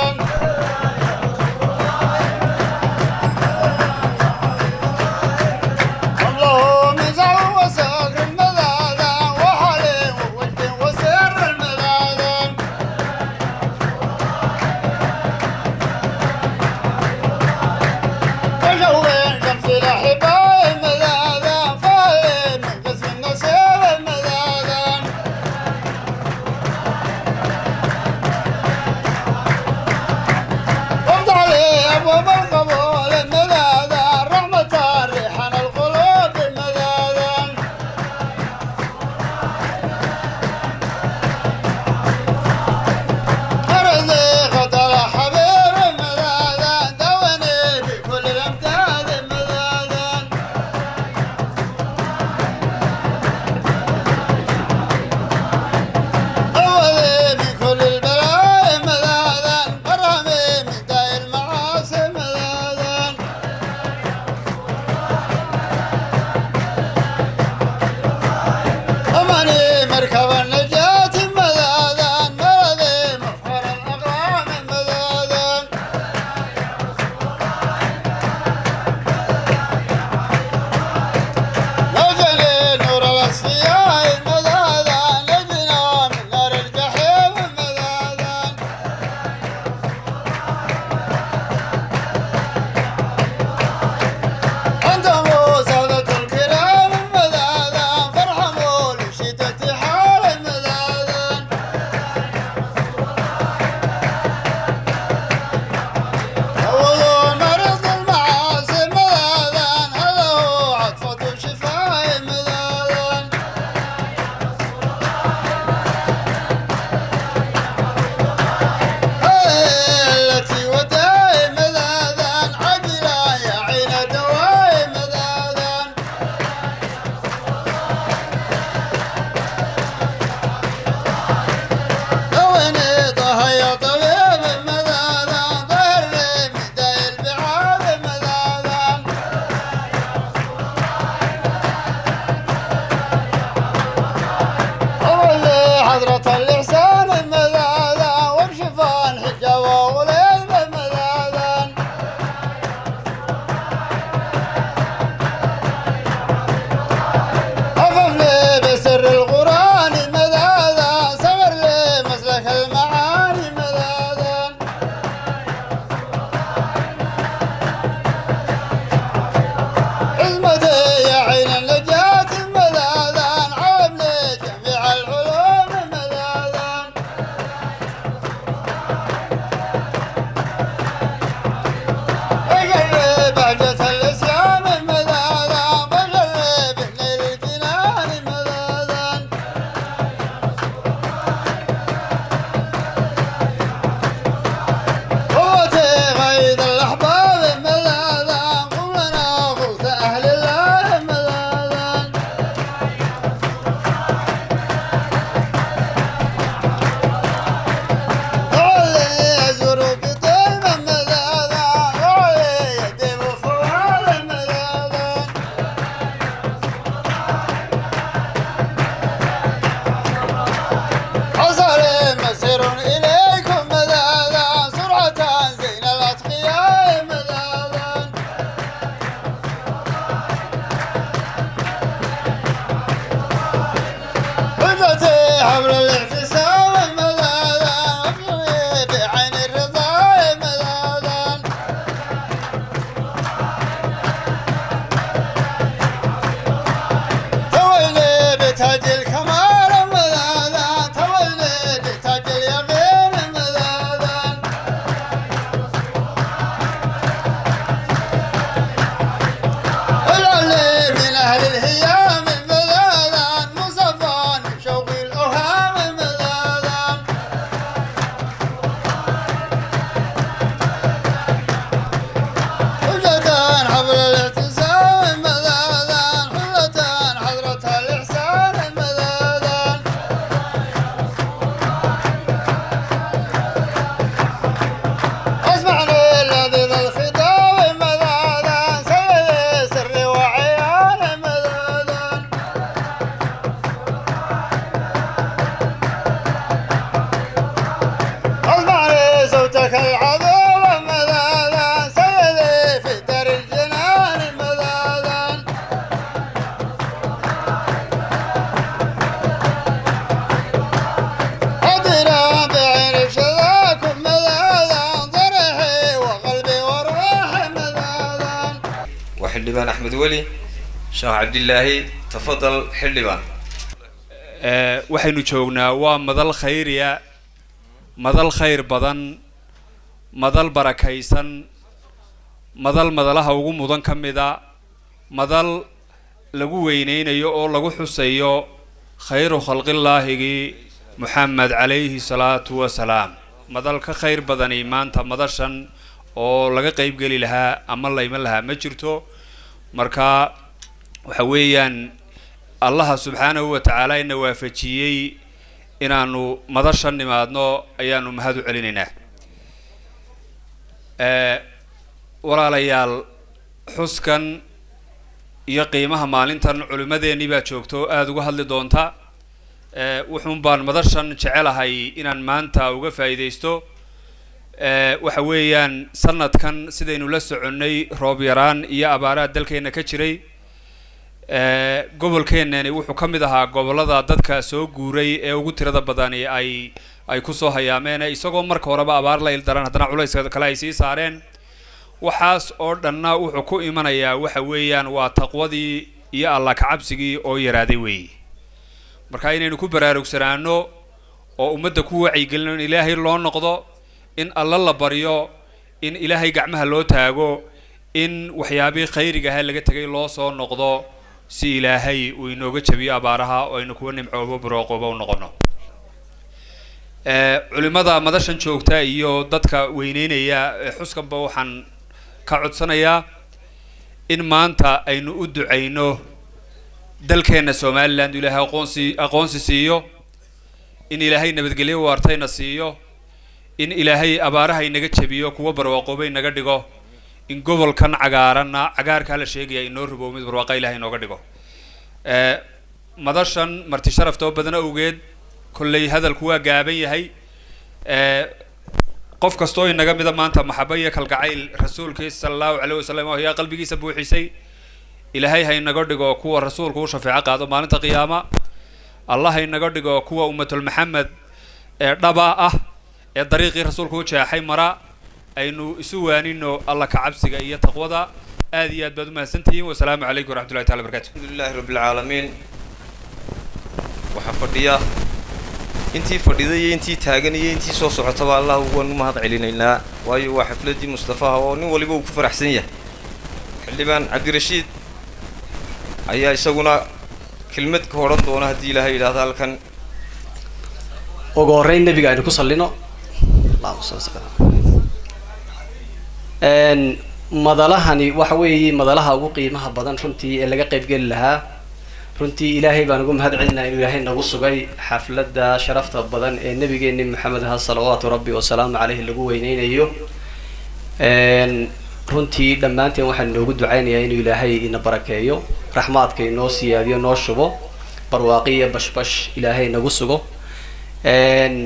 الله مزح وساق مذاذا، وحلي وود وسر مذاذا. حلبان أحمد ولي شاه عبد الله تفضل حلبان. وحين شونا ومظل خير يا مظل خير بدن مظل بركيسن مظل مظلها وجوم مظن كم ذا مظل لجوينين يو لجو حسيو خير خلق الله جي محمد عليه الصلاة والسلام مظل كخير بدن إيمان تمدرشن أو لجا قيب قلي لها أما الله يملها مجرته marka waxa weeyaan Allah subhanahu wa ta'ala inna waafajiyay inaanu madashan nimaadno ayaanu mahad u celinaynaa ee walaalayaal xuskan iyo qiimaha maalintan culimadeeni baa joogto aad uga hadli doonta ee wuxuun baan madashan jecelahay inaan maanta uga faa'iideysto وحويان سنة كان سيدي نولس عني روبيران يا أبارات دلكينا كشري قبل كيناني وحكم ذا قبل هذا دتك سو جوري أو جت رضا بداني أي أي كسوها يا منا يسوق مرك وربا أبار لا يلدران هتنا على يسكت كلايسي صارين وحاس أردنا وحكو إيمانا يا وحويان وتقوى يا الله كعبسي أو يرادوي مركايني نكبر ركسرانو أو مدكوا عيقلنا إلهي الله نقضى إن الله بريو إن إلهي جعمها لو تاجو إن وحيابي خير جهل لقت جاي الله صار نقضه سي إلهي وينوجت شبيه بارها وينكون معوب براقبه ونقنا علماء ماذا شنشوك تايو ضدك وينين يا حسكم بوحن كعد سنة يا إن ما أنت أين أدعينه دلكنا سومال لأن إلهي أقانسي أقانسي سيو إن إلهي نبتقليه وارتينا سيو إن إلهي أباره إنك تبيه كوا برواقبه إنك دقه إن قبل كان عجارنا عجار كله شيء يا إنه ربو ميت برواقي إلهي إنك دقه مدرشان مرتشرف توب بدنا وجد كل هذا الكوا جابي هاي قف كستوي إنك بدأ ما أنت محبية كالقعيل رسول كيس صلى الله عليه وسلم وهي قلبي كيس أبو حسي إلهي هاي إنك دقه كوا رسول كوا شفيع قاضي ما أنت قيامة الله إنك دقه كوا أمة المحمد رباه الطريق الرسول هو شاحي مرا أنه سواني إنه الله كعبسك أي تقوى هذه بدو ما سنتي والسلام عليكم ورحمة الله تعالى وبركاته. الحمد لله رب العالمين وحفظيا أنتي فردية أنتي تاجنية أنتي صوص عطوا الله وانو ما هذا علينا ويو وحفلتي مصطفى وانو ولي بوك فرح سنية حلبان عبد الرشيد أيها يسوونا كلمتك ورد وانا هدي لها إلى هذا كان وقارين نبي قاعد نقصلنا een madalahani waxa weeye madalaha ugu qiimaha badan runtii ee laga qayb gali lahaa runtii ilaahay baan ugu mahad celinahay ilaahay nagu sugay xafladda sharafta badan ee nabigeena maxamed sallallahu alayhi wa sallam alayhi lagu weyneynayo een runtii dhamaanteen waxaan noogu ducaynayaa inuu ilaahay ina barakeeyo raxmaadkay noo siyaadiyo noo shubo barwaaqiya bashbash ilaahay nagu sugo een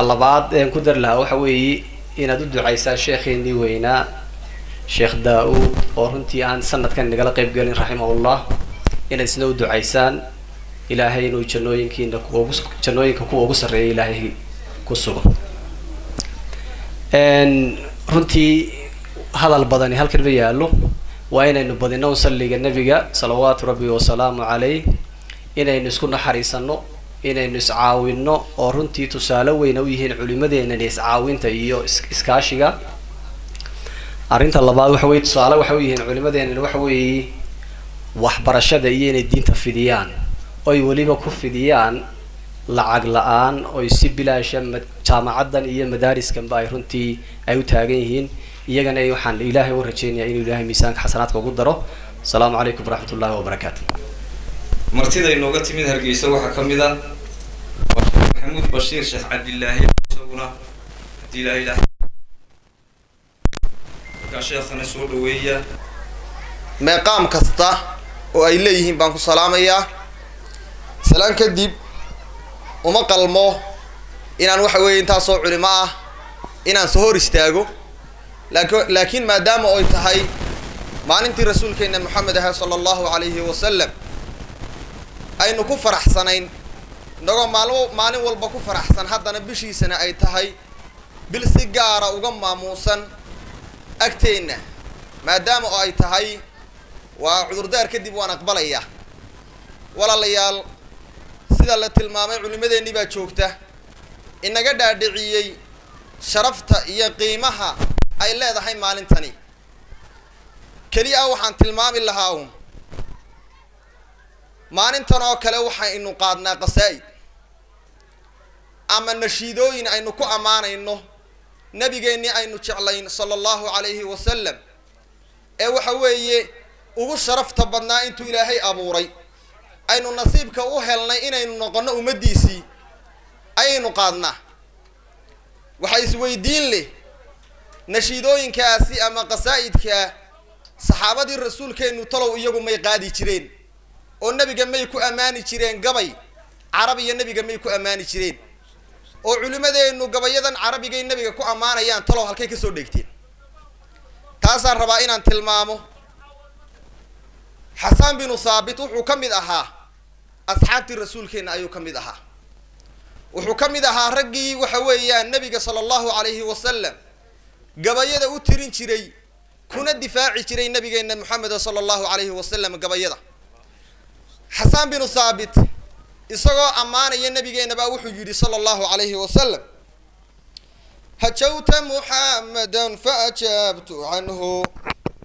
طلبات إن كدر لها وحوي إن أدود عيسى شيخ إني وينا شيخ داود أورنتي عن سنة كان نقل قيب قالين رحمه الله إن سنود عيسان إلهي نو جنوين كي نكوبس جنوين كوبس الرئي إلهي كسوع. and رنتي هذا البدني هل كربي يالو وين إنه بدنا نوصل للنبي جا صلوات ربي وسلام عليه إن إنه سكون حريصنا إن إنه سعاوينا أرنتي تسألوا وين ويهن علماء ده إن يسعاوين تيجوا إسكاشيجا أرنت الله بعض وحوي تسألوا وحويهن علماء ده إن الوحوي وحبرشة يين الدين تفديان أي وليبا كفديان لعقلان أي سبلاش مجتمعاتنا إيه مدارس كم بايرنتي أيو تاجين يجنا يوحنا الإله ورجينا الإله ميسان حسنات وقدره. السلام عليكم ورحمة الله وبركاته. مرتضى النوجات من هرجي سوى حكم ذا محمود بشير شيخ عبد الله سورة عبد الله كشيخنا سعودية مقام كسته وإليهم بانك السلام يا سلام كديب وما قلمه إن وحوين تاسو علماء إن سهور استاجو. لكن ما دام أي تهي ما أنتي رسولك إن محمد صلى الله عليه وسلم أي نكفر أحسنين نقول مالو مالي والبكفر أحسن حتى نبشي سنة أي تهي بالسجارة وجمع موسن أكتينا ما دام أي تهي وعذر دار كذب وأنا أقبل إياه ولا ليال سيدا للتلمامي علماء اللي بتشوفته إن قد أدعي شرفته يقيمها أي لا ذا هاي مالن تاني كلي أو حن تلمام اللي هاهم مالن تناو كلو حن إنه قادنا قصاي أما نشيدوين إنه كو أمان إنه نبي جيني إنه تعلين صلى الله عليه وسلم أو حويه أو شرف تبنا إنتو إلهي أبوري إنه نصيبك أو هلنا إنه إنه نقنا ومديسي إنه قادنا وحيس ويدين لي نشيدوين كاسي أما قصائد كا صحابة الرسول كانوا طلعوا يجوا ميقادي ترين والنبي جمع يكو أماني ترين قبي عربي النبي جمع يكو أماني ترين وعلماء ده إنه قبي يدن عربي جاي النبي يكو أمانة يان طلعوا هالكيك صور دكتين تاسر ربعين عن تلمامه حسن بن ثابت وحكم ذاها أصحاب الرسول كان أيو كم ذاها وحكم ذاها رجي وحوي النبي صلى الله عليه وسلم قبيلة وترين شري كنا الدفاع شري النبي إن محمد صلى الله عليه وسلم قبيلة حسن بن ثابت إسقى أمانة النبي إن بأوحي جدي صلى الله عليه وسلم هجوت محمدا فأجبت عنه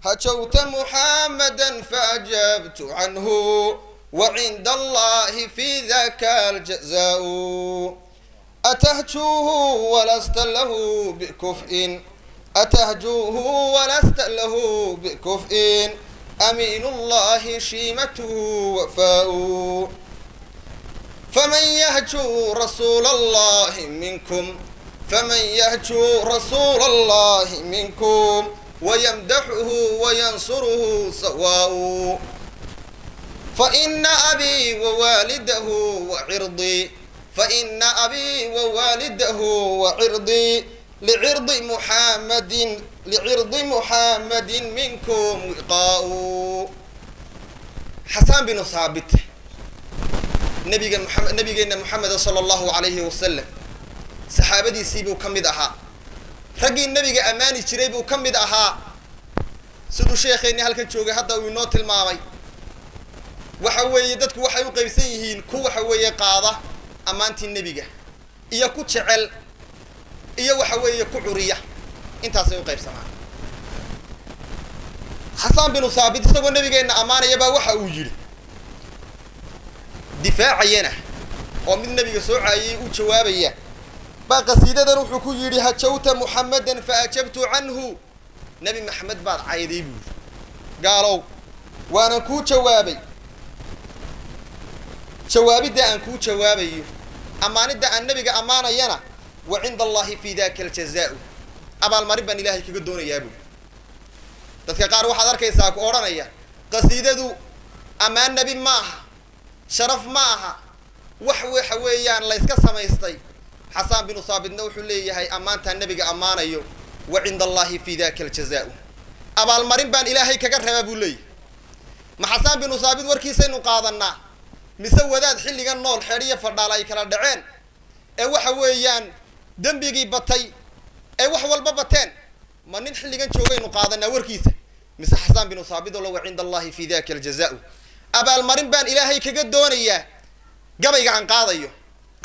هجوت محمدا فأجبت عنه وعند الله في ذاك الجزاء أتهجوه ولست له بكفء أتهجوه ولست له بكفء أمين الله شيمته وفاء فمن يهجو رسول الله منكم فمن يهجو رسول الله منكم ويمدحه وينصره سواء فإن أبي ووالده وعرضي فإن أبي ووالده وعرضي لعرض محمد لعرض محمد منكم وقاء حسن بن ثابت نبي محمد نبي محمد صلى الله عليه وسلم صحابتي سيبو كمدها رجي النبي أماني شريبو كمدها سدو شيخين هلك جوجي حتى وينوت المامي وحوي دتك وحيو قيسيهين كو حوي قاضة أمانتي النبي يا كوتشعل إيا وحوية كعورية إنتا سيقيب سماع حسن بن ثابت سوى النبي إن أمانة يبا وحاو يري دفاع ينا ومن النبي سوعي وجوابية باقى سيدة روحكو يري هجوت محمدا فأجبت عنه نبي محمد بعد عيدي بيو قالوا وانا كو جوابي جوابي دا أنكو جوابي أمانة دا النبي أمانة ينا وعند الله في ذاك الجزاء أبا المريب أن إلهي كقدون يا أبو تذكر واحد أركي ساك أوران إياه قصيدة دو أمان نبي معها شرف معها وحوي حويان الله يسكسها ما يستي حسن بن ثابت نوح لي هي أمان النبي أمان أيوه وعند الله في ذاك الجزاء أبا المريب أن إلهي كقرب أبو لي ما حسن بن ثابت وركيسين وقاضنا مسودات حلقا نول حرية فردالا يكلا دعين اي وحويان دنبيقي بطي اي وحوال ببطين ما نين حلقا شوغين وقاضنا وركيسة مسا حسان بن صابد الله عند الله في ذاك الجزاء أبا المرين بان إلهي كقدوني قبيق عن قاضيو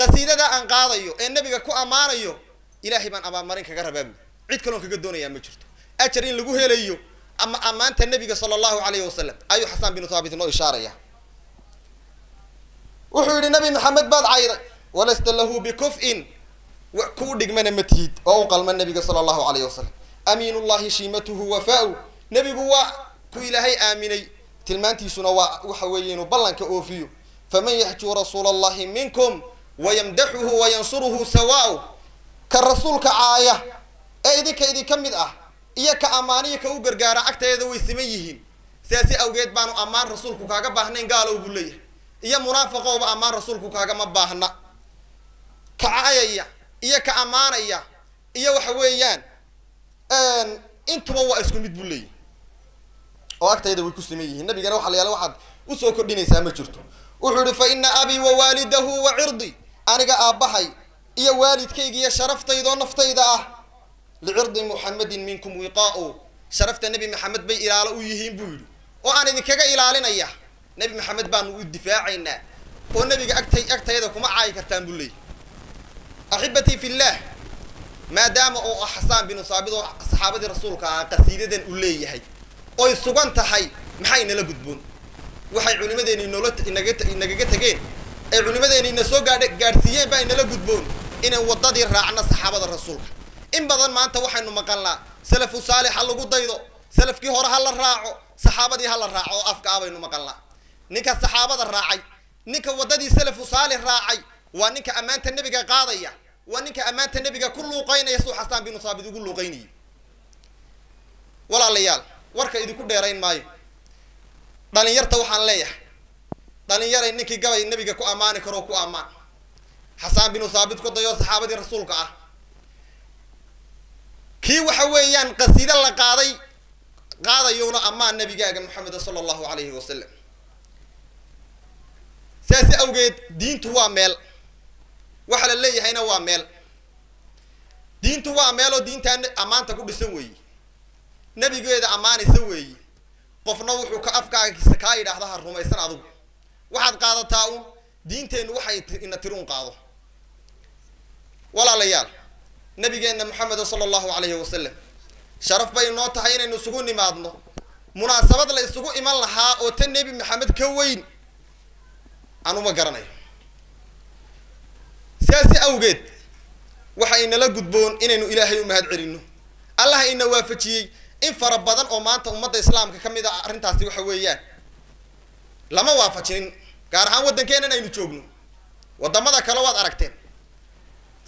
قصيدة دا عن قاضيو النبي كو أمانيو إلهي بان أبا المرين كقربابي عيد كلون كقدوني يا مجرتو أجرين لقوه ليو أما أمانة النبي صلى الله عليه وسلم أيو حسان بن صابد نو إشارة وحول النبي محمد بعد عيرة ولست له بكفء وكودك من متيد وأوقل من النبي صلى الله عليه وسلم أمين الله شيمته وفاء نبي بوا كل هاي آمني تلمانتي سنوا وحويين وبلن كأوفيو فمن يحجو رسول الله منكم ويمدحه وينصره سواء كالرسول كعاية أيدي كأيدي كم ذا إيا كأماني كأوجر جارا أكتر يذوي سميهين سياسي أوجد بانو أمان رسولك كعجب هنين قالوا بليه يا منافقو بامان رسولكو كاغا ما باهنا كعايا يا كامانيا يا وحويان ان انتوا وا اسكو ميد بولي او اكتيده وي كسميهي نبيغنا waxa la yaala waxad u soo kordhinaysa ma jirto wuxuu fa inna abi wa walidahu wa irdi aniga aabahay iyo waalidkayga iyo sharaftaydo naftayda ah li irdi muhammadin minkum wiqaa'u sharafta nabi muhammad bay ilaala u yihiin buu yiri oo aan idin kaga ilaalinaya نبي محمد بانو الدفاعينا والنبي أكتي أكتي هذا كم عايك تنبلي أحبتي في الله ما دام أو حسان بن صابد صحابة الرسول كقصيدة أولي هاي أو السجنت هاي محين لا جدبون وحي علماء دين إنه لت إن جت إن جت جين علماء دين إن سوق جار جارسية بين لا جدبون إن وضد الرعنا صحابة الرسول إن بدل ما أنت وحي إنه مقالنا سلف صالح الله جد يدو سلف كهور هلا الراعو صحابة دي هلا الراعو أفقع بينه مقالنا نيكا الصحابة الراعي نيكا وددي سلف صالح الراعي ونيكا أمانة النبي قاضية ونيكا أمانة النبي كله قين يسوع حسان بن صابد يقول له قيني ولا ليال وركا إذا كل دايرين مايو دالين يرتا وحان ليا دالين يرى نيكي قوي النبي كو أمان كرو كو أمان حسان بن صابد كو ضيو صحابة الرسول كا كي وحويان قصيدة الله قاضي قاضي يونا أمان النبي محمد صلى الله عليه وسلم ساسي أوجد دين توا مال وحل اللي هنا وامل دين توا مال ودين تان أمان تقول بسوي نبي جود أمان يسوي قفنا وحوك أفكار سكاير هذا هرم يسنعدو واحد قاضي تاو دين تان وحي إن ترون قاضي ولا ليال نبي جينا محمد صلى الله عليه وسلم شرف بين نوت حين إنه سجون نماذنه مناسبة للسجون إمام لها أو تنبي محمد كوين أنا ما قرني سياسي أوجد وحين لا جدبون إن إنه إلهي وما هدعرينه الله إنه وافتي إن فربضن أمان تأمد الإسلام كم إذا أنت أسير حويان لما وافتين كارهان ودن كأننا ينتجونه ودم هذا كلوات أركتين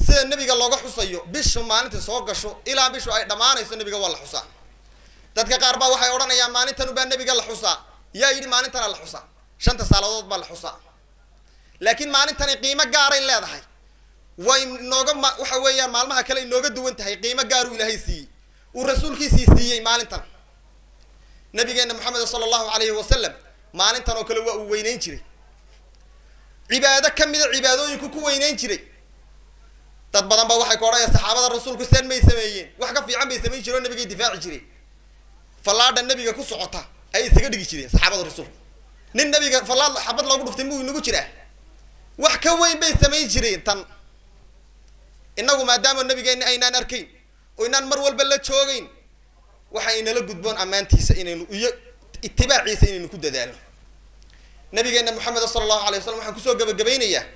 سيد النبي قال الله حسيو بيش ماني تسوق شو إلى بيش دمانة سيد النبي قال الله حسا تذكر كاربا وحي أورنا يا ماني تنوب النبي قال الله حسا يا يدي ماني ترى الله حسا شنت سالوات بالحسا لكن معنتني قيمة قارين لا ضحى، وينوجم وحويا مع المها كلا ينوجد دون تهي قيمة قارو إلى هيسي، والرسول كيسي سي معنتنا، نبي جانا محمد صلى الله عليه وسلم معنتنا وكلوا وينين شري، عبادة كم من العبادة يكوكو وينين شري، تطبطن بواحد كورا يا صحابة الرسول كسر ما يسمعين، وحكى في عم يسمعين شري النبي دفاع شري، فلا ده النبي كوس عطا، أي سجد شري صحابة الرسول، النبي فلا حبط الله قدوف تمو ينوجد شري. وحكا وين بين سمي جرين تن إنه ما دام النبي جاين أينان أركين وإنان مرول بلد شوغين وحين لقدبون أمانتي سئين اتباع عيسى إنه كود ذلك النبي جاين محمد صلى الله عليه وسلم وحكو سوى قبل قبين إياه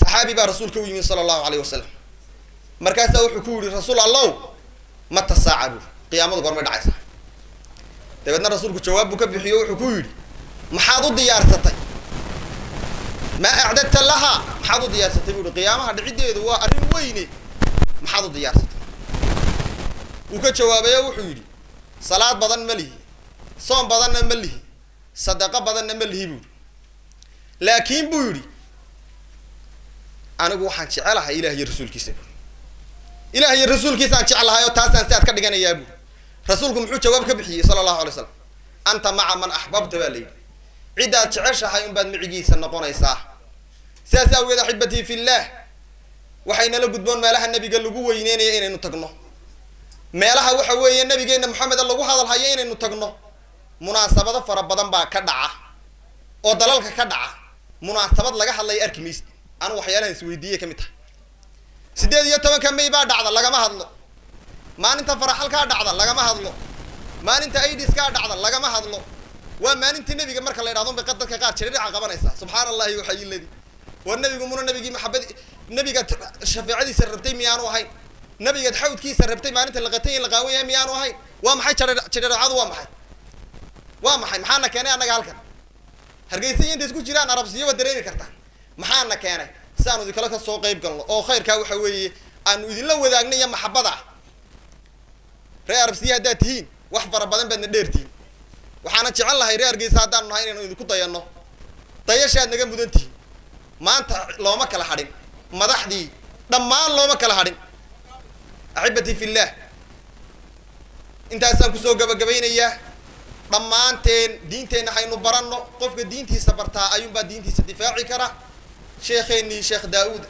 صحابي با رسول كوي صلى الله عليه وسلم مركزة وحكو رسول الله ما تصاعدوا قيامة برمد عيسى تبدنا رسول كتواب بكبحي وحكو محاضو ديار ستي ما أعددت لها محاضو دياسة تقول القيامة هذا عدي ذو أرين ويني محاضو دياسة وكجوابي وحولي صلاة بدن مليه صوم بدن مليه صدقة بدن مليه بود لكن بوري أنا بو حنش علىها إلهي رسول كيسب إلهي رسول كيسان علىها يتحسن سات كده جاني يابو رسولكم حوت جوابك بحي صلى الله عليه وسلم أنت مع من أحببت ولي عدا تعيشها يوم بعد معجيس النقرة صح ساسا وإذا حبتي في الله وحين لقدمون ما لها النبي قال لقوه ينيني إنه تقنه ما لها وحوي النبي قال إن محمد الله وحضر الحيين إنه تقنه مناسبة فربضن با كدعة أو دلالك كدعة مناسبة لقاها الله يأركميس أنا وحيالها سويدية كمتها سيدي يتمنى كم يبعد عضل لقى ما هضله ما أنت فرح الكاد عضل لقى ما هضله ما أنت أيدي سكاد عضل لقى ما هضله وما أنت النبي قال مرك الله يرضون بقدرك قاد شرير عقبنا إسحاق سبحان الله يحيي الذي والنبي يقولون النبي جي محبة النبي قد شفيعتي سربتي ميان وهاي النبي قد حاوت كي سربتي ما أنت لقتين لقاوية ميان وهاي وامحي شرير شرير عضو وامحي وامحي محانا كأني أنا قالك هرجيسين تسكت جيران عربسية ودريني كرتان محانا كأني سانو ذي كلاك السوق قيب قالوا أو خير كاوي حوي أن وذي لو ذا أغنية محبضة رأي ربسيها داتين وحفر بدن بدن ديرتين وحنا تجعل لها رأي رجيس هذا إنه هاي إنه ذي كطيا إنه طيا شاد نجم بدنتي ما أنت لو ما كلا حرم ما ضحدي دمّان لو ما كلا حرم أحبتي في الله أنت أسمع كسوق قبل قبلين إياه دمّان تين دين تين هاي نبرانه قف الدين تي سبرتها أيوم بدين تي سدفاعي كره شيخيني شيخ داود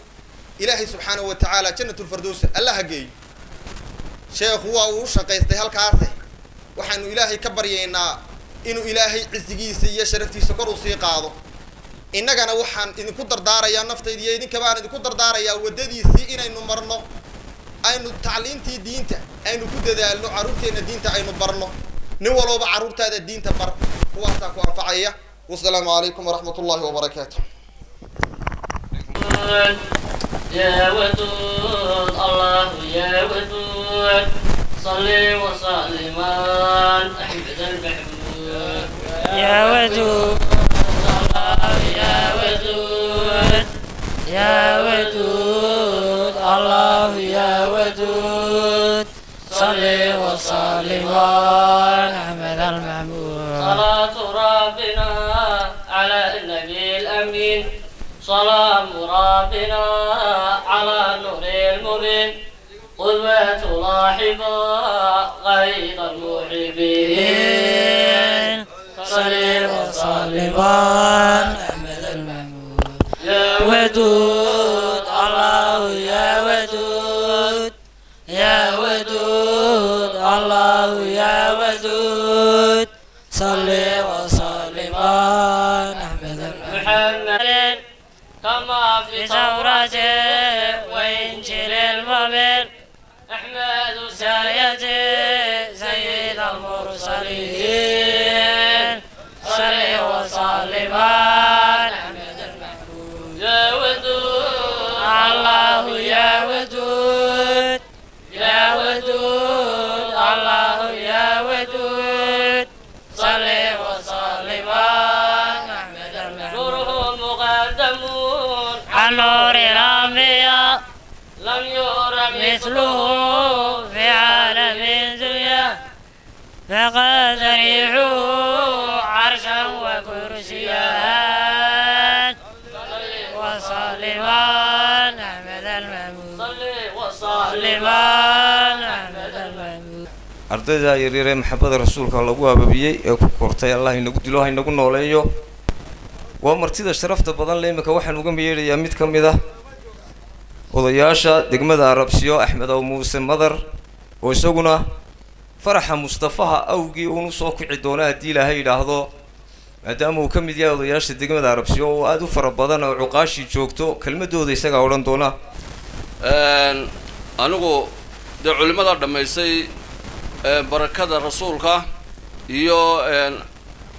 إلهي سبحانه وتعالى جنة الفردوس الله جي شيخ هو وشقيسته هالكارثة وحنو إلهي كبر ينا إنه إلهي عزقيسي يشرفتي سكر وسيقاضه إنك أنا وحن إن قدر داريا نفتي دي إن كمان إن قدر داريا وددي سينا إنه مرنا إنه تعليمتي دينته إنه كده ذا إنه عروتي إنه دينته إنه برنا نولو بعروتي هذا دينته بر هو أساك وأنفعية والسلام عليكم ورحمة الله وبركاته. يا ودود الله يا ودود صلي وسلمان أحبت المحبوب يا ودود الله يا ودود يا ودود الله يا ودود صلي وسلمان أحمد المحبوب صلاة ربنا على النبي الأمين سلام ربنا على النور المبين قدوة لاحظة غير المحبين صلي وسلمان أحمد المحمود يا ودود الله يا ودود يا ودود الله يا ودود صلي وسلمان أحمد المحمود كما في ثورته وإنجيل المبين أحمد سيدي سيد المرسلين صلي وسلم على أحمد المحمود يا ودود الله يا ودود يا ودود الله يا ودود صلي وسلم على أحمد المحمود نوره مقدم نور الأنبياء لم يرى مثله في عالم الدنيا فقد ريحه عرشا وكرسيا صلي وسلمان أحمد المحمود صلي وسلمان أحمد المحمود أرتدى يرير محبة رسولك الله وبيبي يكورتي الله ينقذ الله ينقذ نوليه ومرتدى شرفت بدن لي مكوحن وجميل يا ميت كمدة وضياشة دقمة عرب سيو أحمد أو موسى مدر وسجنا فرح مصطفى أوجي ونصوك عدونا دي لهي لحظة أدامه كم ديا وضياشة دقمة عرب سيو وأدو فربضنا عقاشي جوكتو كلمة دودي سجع ولندونا أنا قو دع المدر لما يسي بركة الرسول كه يو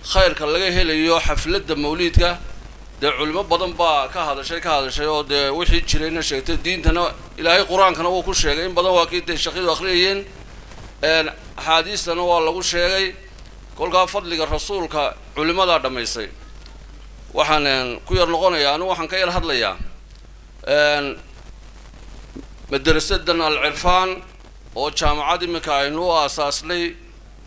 خيرك اللي هي اللي يو حفلة مولدك ده علماء بدن با كهذا الشيء كهذا الشيء وده وش يشيلنا شيء الدين تنا إلهي قرآن كنا وكل شيء إن بدن واقيت الشقيق الآخرين إن حديث تنا والله كل شيء كل قافض لك الرسول كعلماء ده دم يصير وحنا كير لقنا يعني وحنا كير هذا ليا إن مدرستنا العرفان أو جامعات مكاينو أساس لي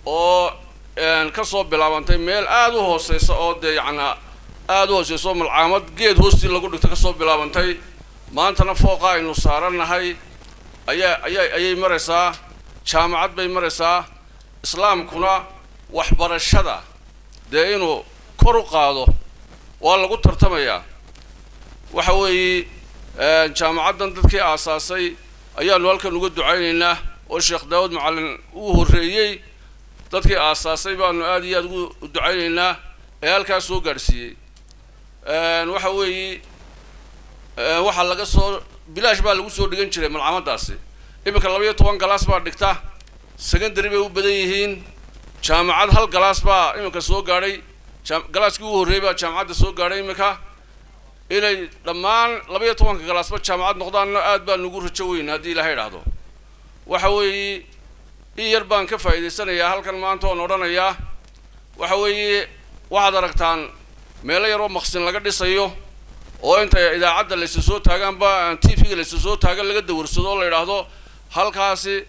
أو إن كسب بالعمانتين ميل آدوه سيساعد يعني آدوه سيساعد من العمد جيد هوستي لقول تكسب بالعمانتين ما أنت نفوقا إنه صارنا هاي أي أي أي مرسا شامعات بمرسا إسلام كنا وحبر الشدة ده إنه koru qaado waa lagu tartamaya waxa weey jaamacadan dadkii aasaasay ayaan halkan uga ducaynaynaa oo Sheekh Daawud Macallin uu horeeyay dadkii aasaasay baan aad iyo aad ugu ducaynaynaa ee halkaas soo gaarsiiyay een waxa weey waxa laga soo bilaash baa lagu soo dhigan jiray malcamadaasi imika laba iyo toban galaas baa dhigta secondary bay u badan yihiin jaamacad hal galaas baa imika soo gaaray galaaskii uu horeeyay baa jaamacada soo gaaray imika inay dhamaan laba iyo toban galaas baa jaamacad noqdaan aad baa nagu rajo weyn hadii Ilaahay raado waxa weey iyar baan ka faa'iideysanayaa halkan maanta oo noqonaya waxa weey waxaad aragtaan meel yar oo maqsin laga dhisayo oo inta idaacada la soo taagan ba T V-ga la soo taagan laga dawrsado la yiraahdo halkaasi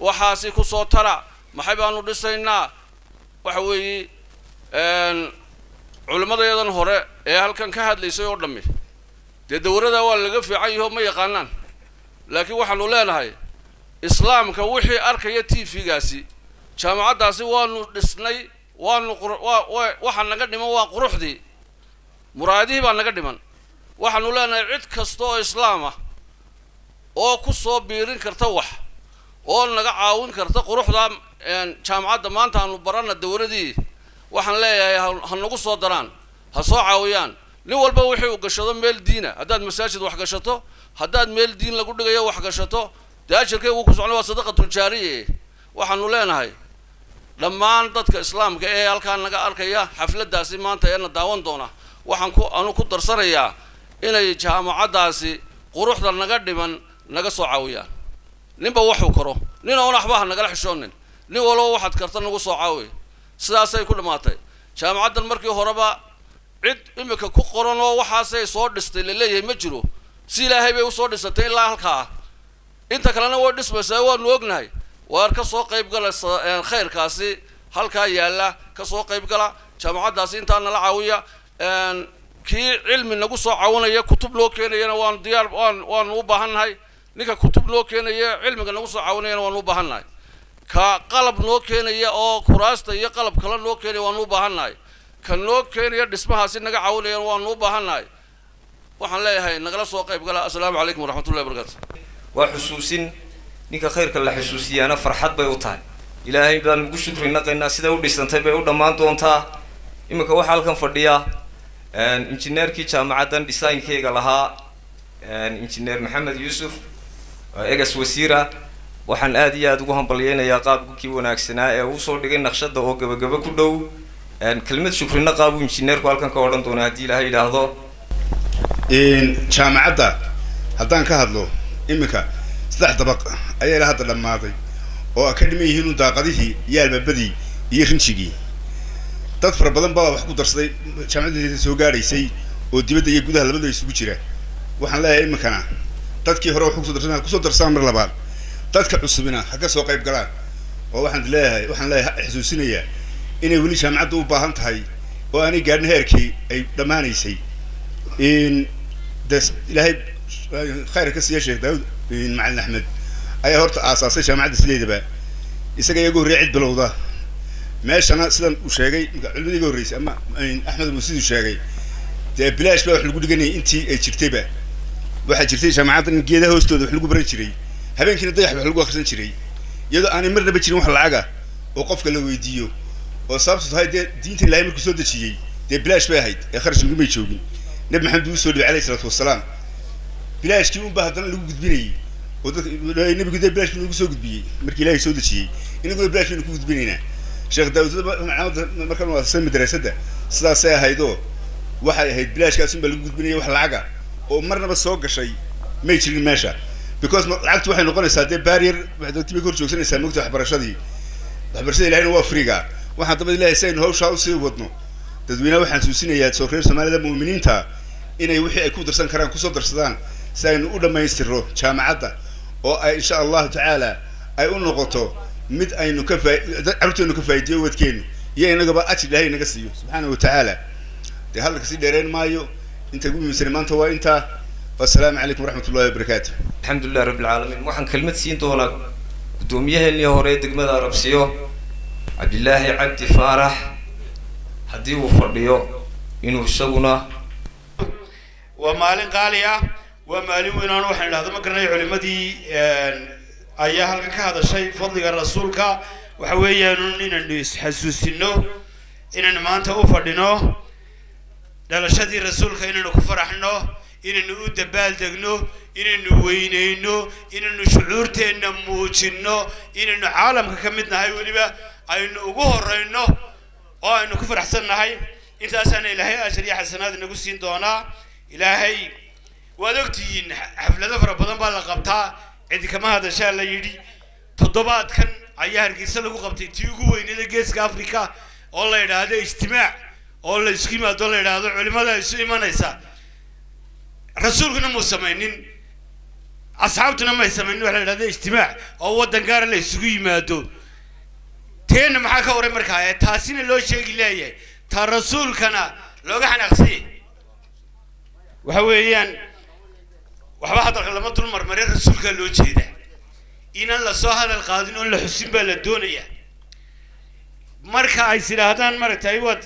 waxaasi ku soo tara maxay baan u dhisaynaa waxa weey een culimadayadan hore ee halkan ka hadlaysay oo dhami de dawrada waa laga fiican yahay ma yaqaanaan laakiin waxa loo leeyahay islaamka wixii arkaya T V-gaasi jaamacadaasi waanu dhisnay waanu waxa naga dhiman waa quruxdi muraadii baa naga dhiman waxaanu leenahay cid kasto oo islaama oo ku soo biirin karta wax oo naga caawin karta quruxda jaamacada maanta aanu barana dawladii waxaan leeyahay han nagu soo daraan ha soo caawiyaan nin walba wixii uu gashado meel diina hadaad masaajid wax gashato hadaad meel diin lagu dhigayo wax gashato daajirkay uu ku socon waa sadaqatul jaariye waxaanu leenahay dhammaan dadka islaamka ee halkaan naga arkaya xafladaasi maanta ayna daawan doona waxaan ku aanu ku darsanayaa inay jaamacadaasi quruxda naga dhiman naga soo caawiyaan ninba wax uu karo nin oo waxba naga la xishoonin nin walba waxaad kartaa nagu soo caawiyo sidaas ay ku dhamaatay jaamacadan markii horeba cid imika ku qoran oo waxaas ay soo dhistay leeyahay ma jiro si Ilaahay bay u soo dhisatay ilaa halka inta kalena waa dhismaysaa waa noognahay waar ka soo qayb gala khayrkaasi halka yaala ka soo qayb gala jaamacadaas inta la caawiya een ki cilmi nagu soo caawinaya kutub loo keenayna waan diyaar waan waan u baahanahay ninka kutub loo keenaya cilmiga nagu soo caawinayna waan u baahanahay ka qalab loo keenaya oo kuraasta iyo qalab kale loo keenay waan u baahanahay kan loo keenaya dhismahaasi naga caawinayna waan u baahanahay waxaan leeyahay nagala soo qayb gala assalaamu alaykum wa rahmatullahi wa barakaatuh wa xusuusin ninka khayrka la xusuusiyana farxad bay u tahay Ilaahay baan ugu shukrinaa qeynaa sida u dhisantay bay u dhamaan doontaa imika waxa halkan fadhiya and engineer ki jaamacadan design keega laha and engineer Maxamed Yusuf eegas wasiira waxaan aad iyo aad ugu hambalyeynaya qaabkii wanaagsanaa ee uu soo dhigay naqshada oo gabagaba ku dhow and kelmad shukrina qaabu engineer ku halkan ka oran doona hadii Ilaahay ilaahdo in jaamacada hadan ka hadlo imika saddex dabaq ayay la hadda dhamaaday oo academy yihiin daaqadihii iyo albabadii iyo rinjigii dad far badan baa wax ku darsaday jaamacadeeda soo gaaraysay oo dibadda iyo gudaha labadaba isugu jira waxaan leeyahay imkana dadkii hore wax ku soo darsanaa ku soo darsan mar labaad dadka cusubina haga soo qayb galaan oo waxaan leeyahay waxaan leeyahay xusuusinayaa inay wali jaamacada u baahan tahay oo aanay gaarin heerkii ay dhamaanaysay in des Ilaahay khayrka siya Sheekh Daawud bin Macallin Axmed ay horta aasaasay jaamacada sideedaba isaga iyagu reecid bilowda meeshana sidan u sheegay cilmiga horeeyay ama Axmed Muusid sheegay ee bilaash baa wax lagu dhiganay intii ay jirtayba waxa jirtay jaamacadan geedaha hoostooda wax lagu baran jiray habeenkii dayax wax lagu akhrisan jiray iyadoo aan marnaba jirin wax lacag ah oo qofka la weydiiyo oo sababta tahay diinta Ilaahay markuu soo dajiyay ee bilaash bay ahayd ee kharashka ma joogin nabi Maxamed soo dhigay alayhi salaatu wasalaam bilaash tii u baahadan lagu gudbinay oo dadka nabigu dee bilaash lagu soo gudbiyay markii Ilaahay soo dajiyay inagoo bilaash lagu gudbinayna Sheekh Daawud markaan waa soo madraasada sidaas ay haydo waxay ahayd bilaashkaas in bal gudbinay wax lacag oo marnaba soo gashay may jirin meesha because lacagtu waxay noqonaysaa dee barrier waxaad tibi kor joogsanaysaa mugta waxbarashadii waxbarashada Ilaahay waa friga waxa dad Ilaahay sayn hawsha u sii wadno dadweynaha waxaan xusuusinayaa soo reer Soomaalida muuminiinta inay wixii ay ku darsan karaan ku soo darsadaan si ay u dhameystiro jaamacada oo ay insha Allah ta'ala ay u noqoto mid aynu ka faa'iido arurtaynu ka faa'iido wadkeenu iyo inagaba aad Ilaahay naga siiyo subhanahu wa ta'ala de halka si dheereen maayo inta ugu muslimiinta waa inta assalaamu alaykum warahmatullahi wabarakatuh alhamdulillah rabbil alamin waxaan kelmad siin doonaa gudoomiyaha hore degmada Arabsiyo Cabdillahi Cabdi Faarax هدي وفرديو إنه الشغنا ومالين قاليا ومالين وين أروح إلى هذا مكان العلماء دي أيها هذا الشيء فضل الرسول كا وحويه نونين الناس حسوسينه إن ما أنت وفردينه دلشتى الرسول خينا نكفر إحنا إن نود بالدقنه إن نوينه إن نشعرته إن موجنه إن العالم كمدنا هاي ولبا أي نوجهر إنه أو إن كفر حسنا هاي إنت أسأل إلهي أشري حسنات نقصين دونا إلهي ودكتين حفلة فربنا بالقبطة عند كمان هذا الشيء اللي يدي تضبط كان أيها الرجال لقوا قبطة تيجوا وين الجيش كأفريقيا الله يدعى اجتماع الله يسقينا الله يدعى علماء يسقينا نيسا رسولنا مسمينين أصحابنا ما يسمينه ولا هذا اجتماع أو دنقار اللي يسقينا دو تين محاكا ورمركاية تحسين لو شيء ليه ترى رسول كنا لو جحنا خسي وحويان وحباحد القلمة طول مرمرة رسول قالوا جيدا إن الله صاحب القادين ولا حسين بالدنيا مركا عيسى هذان مرتاي ود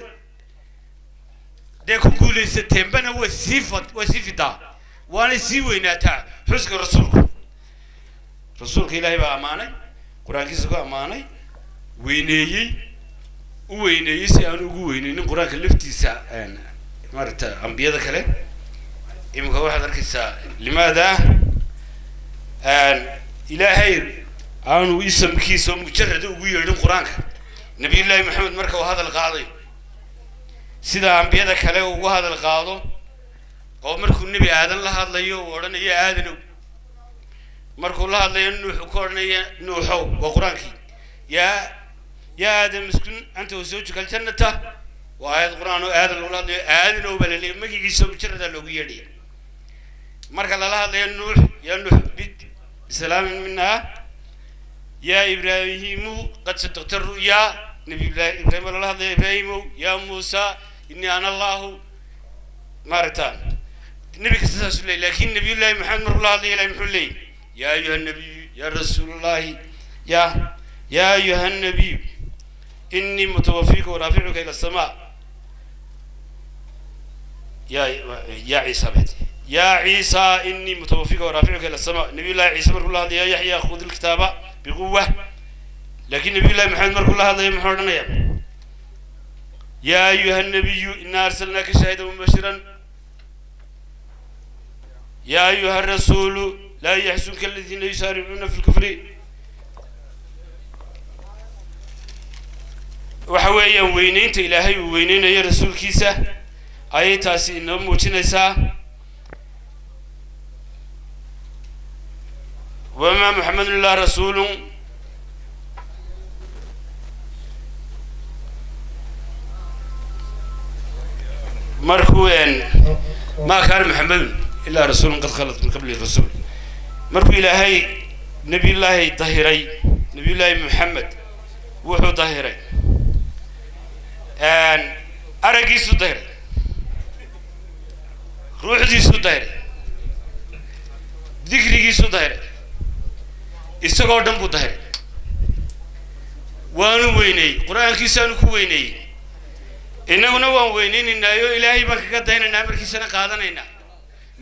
دكوا كل ستمبر هو صفة وصفة وأنا سوينا تا حسك رسول رسول كله بأمانة قرآن كيسكوا أمانة ويني وين يسألوا وين ينقرأ كلفتي سا أنا مرت أنبياء دخلة إمك واحد ركسا لماذا أن إلهي أنو يسمى كيسو مجرد ويرد القرآن نبي الله محمد مركب هذا القاضي سيدا أنبياء دخلة وهذا القاضي ومركب النبي آدم الله الله يو ورنا يا آدم مركب الله الله ينوح كورنا ينوحه وقرآن يا يا آدم مسكين أنت وزوجك الجنة وآيات القرآن وآيات الأولاد آيات نوبل اللي ما يجيش بشرة لوجيه دي مرك الله هذا ينور ينور بيت سلام منا يا إبراهيم قد صدقت الرؤيا نبي إبراهيم الله هذا إبراهيم يا موسى إني أنا الله مرتان النبي كسر سلي لكن نبي الله محمد الله عليه محلي يا أيها النبي يا رسول الله يا يا أيها النبي إني متوفيك ورافعك إلى السماء يا يا عيسى بيتي يا عيسى إني متوفيك ورافعك إلى السماء نبي الله عيسى مركو الله يا يحيى خذ الكتاب بقوة لكن نبي الله محمد مركو الله هذا محورنا يا أيها النبي إنا أرسلناك شاهدا ومبشرا يا أيها الرسول لا يحزنك الذين يسارعون في الكفر وحويا وينين تلاهي وينين يا رسول كيسة أي تاسي إنهم وتشنسا وما محمد الله رسول مركوين ما كان محمد إلا رسول قد خلت من قبل الرسول مركو إلهي نبي الله طاهري نبي الله محمد وحو طاهري أن أرجي سطير، روحي سطير، ذكري سطير، استقامة سطير، وانو ويني، قرآن كيسان كويني، إننا وانو ويني إننا يو إلهي بكرة دهنا نامر كيسنا قادنا إننا،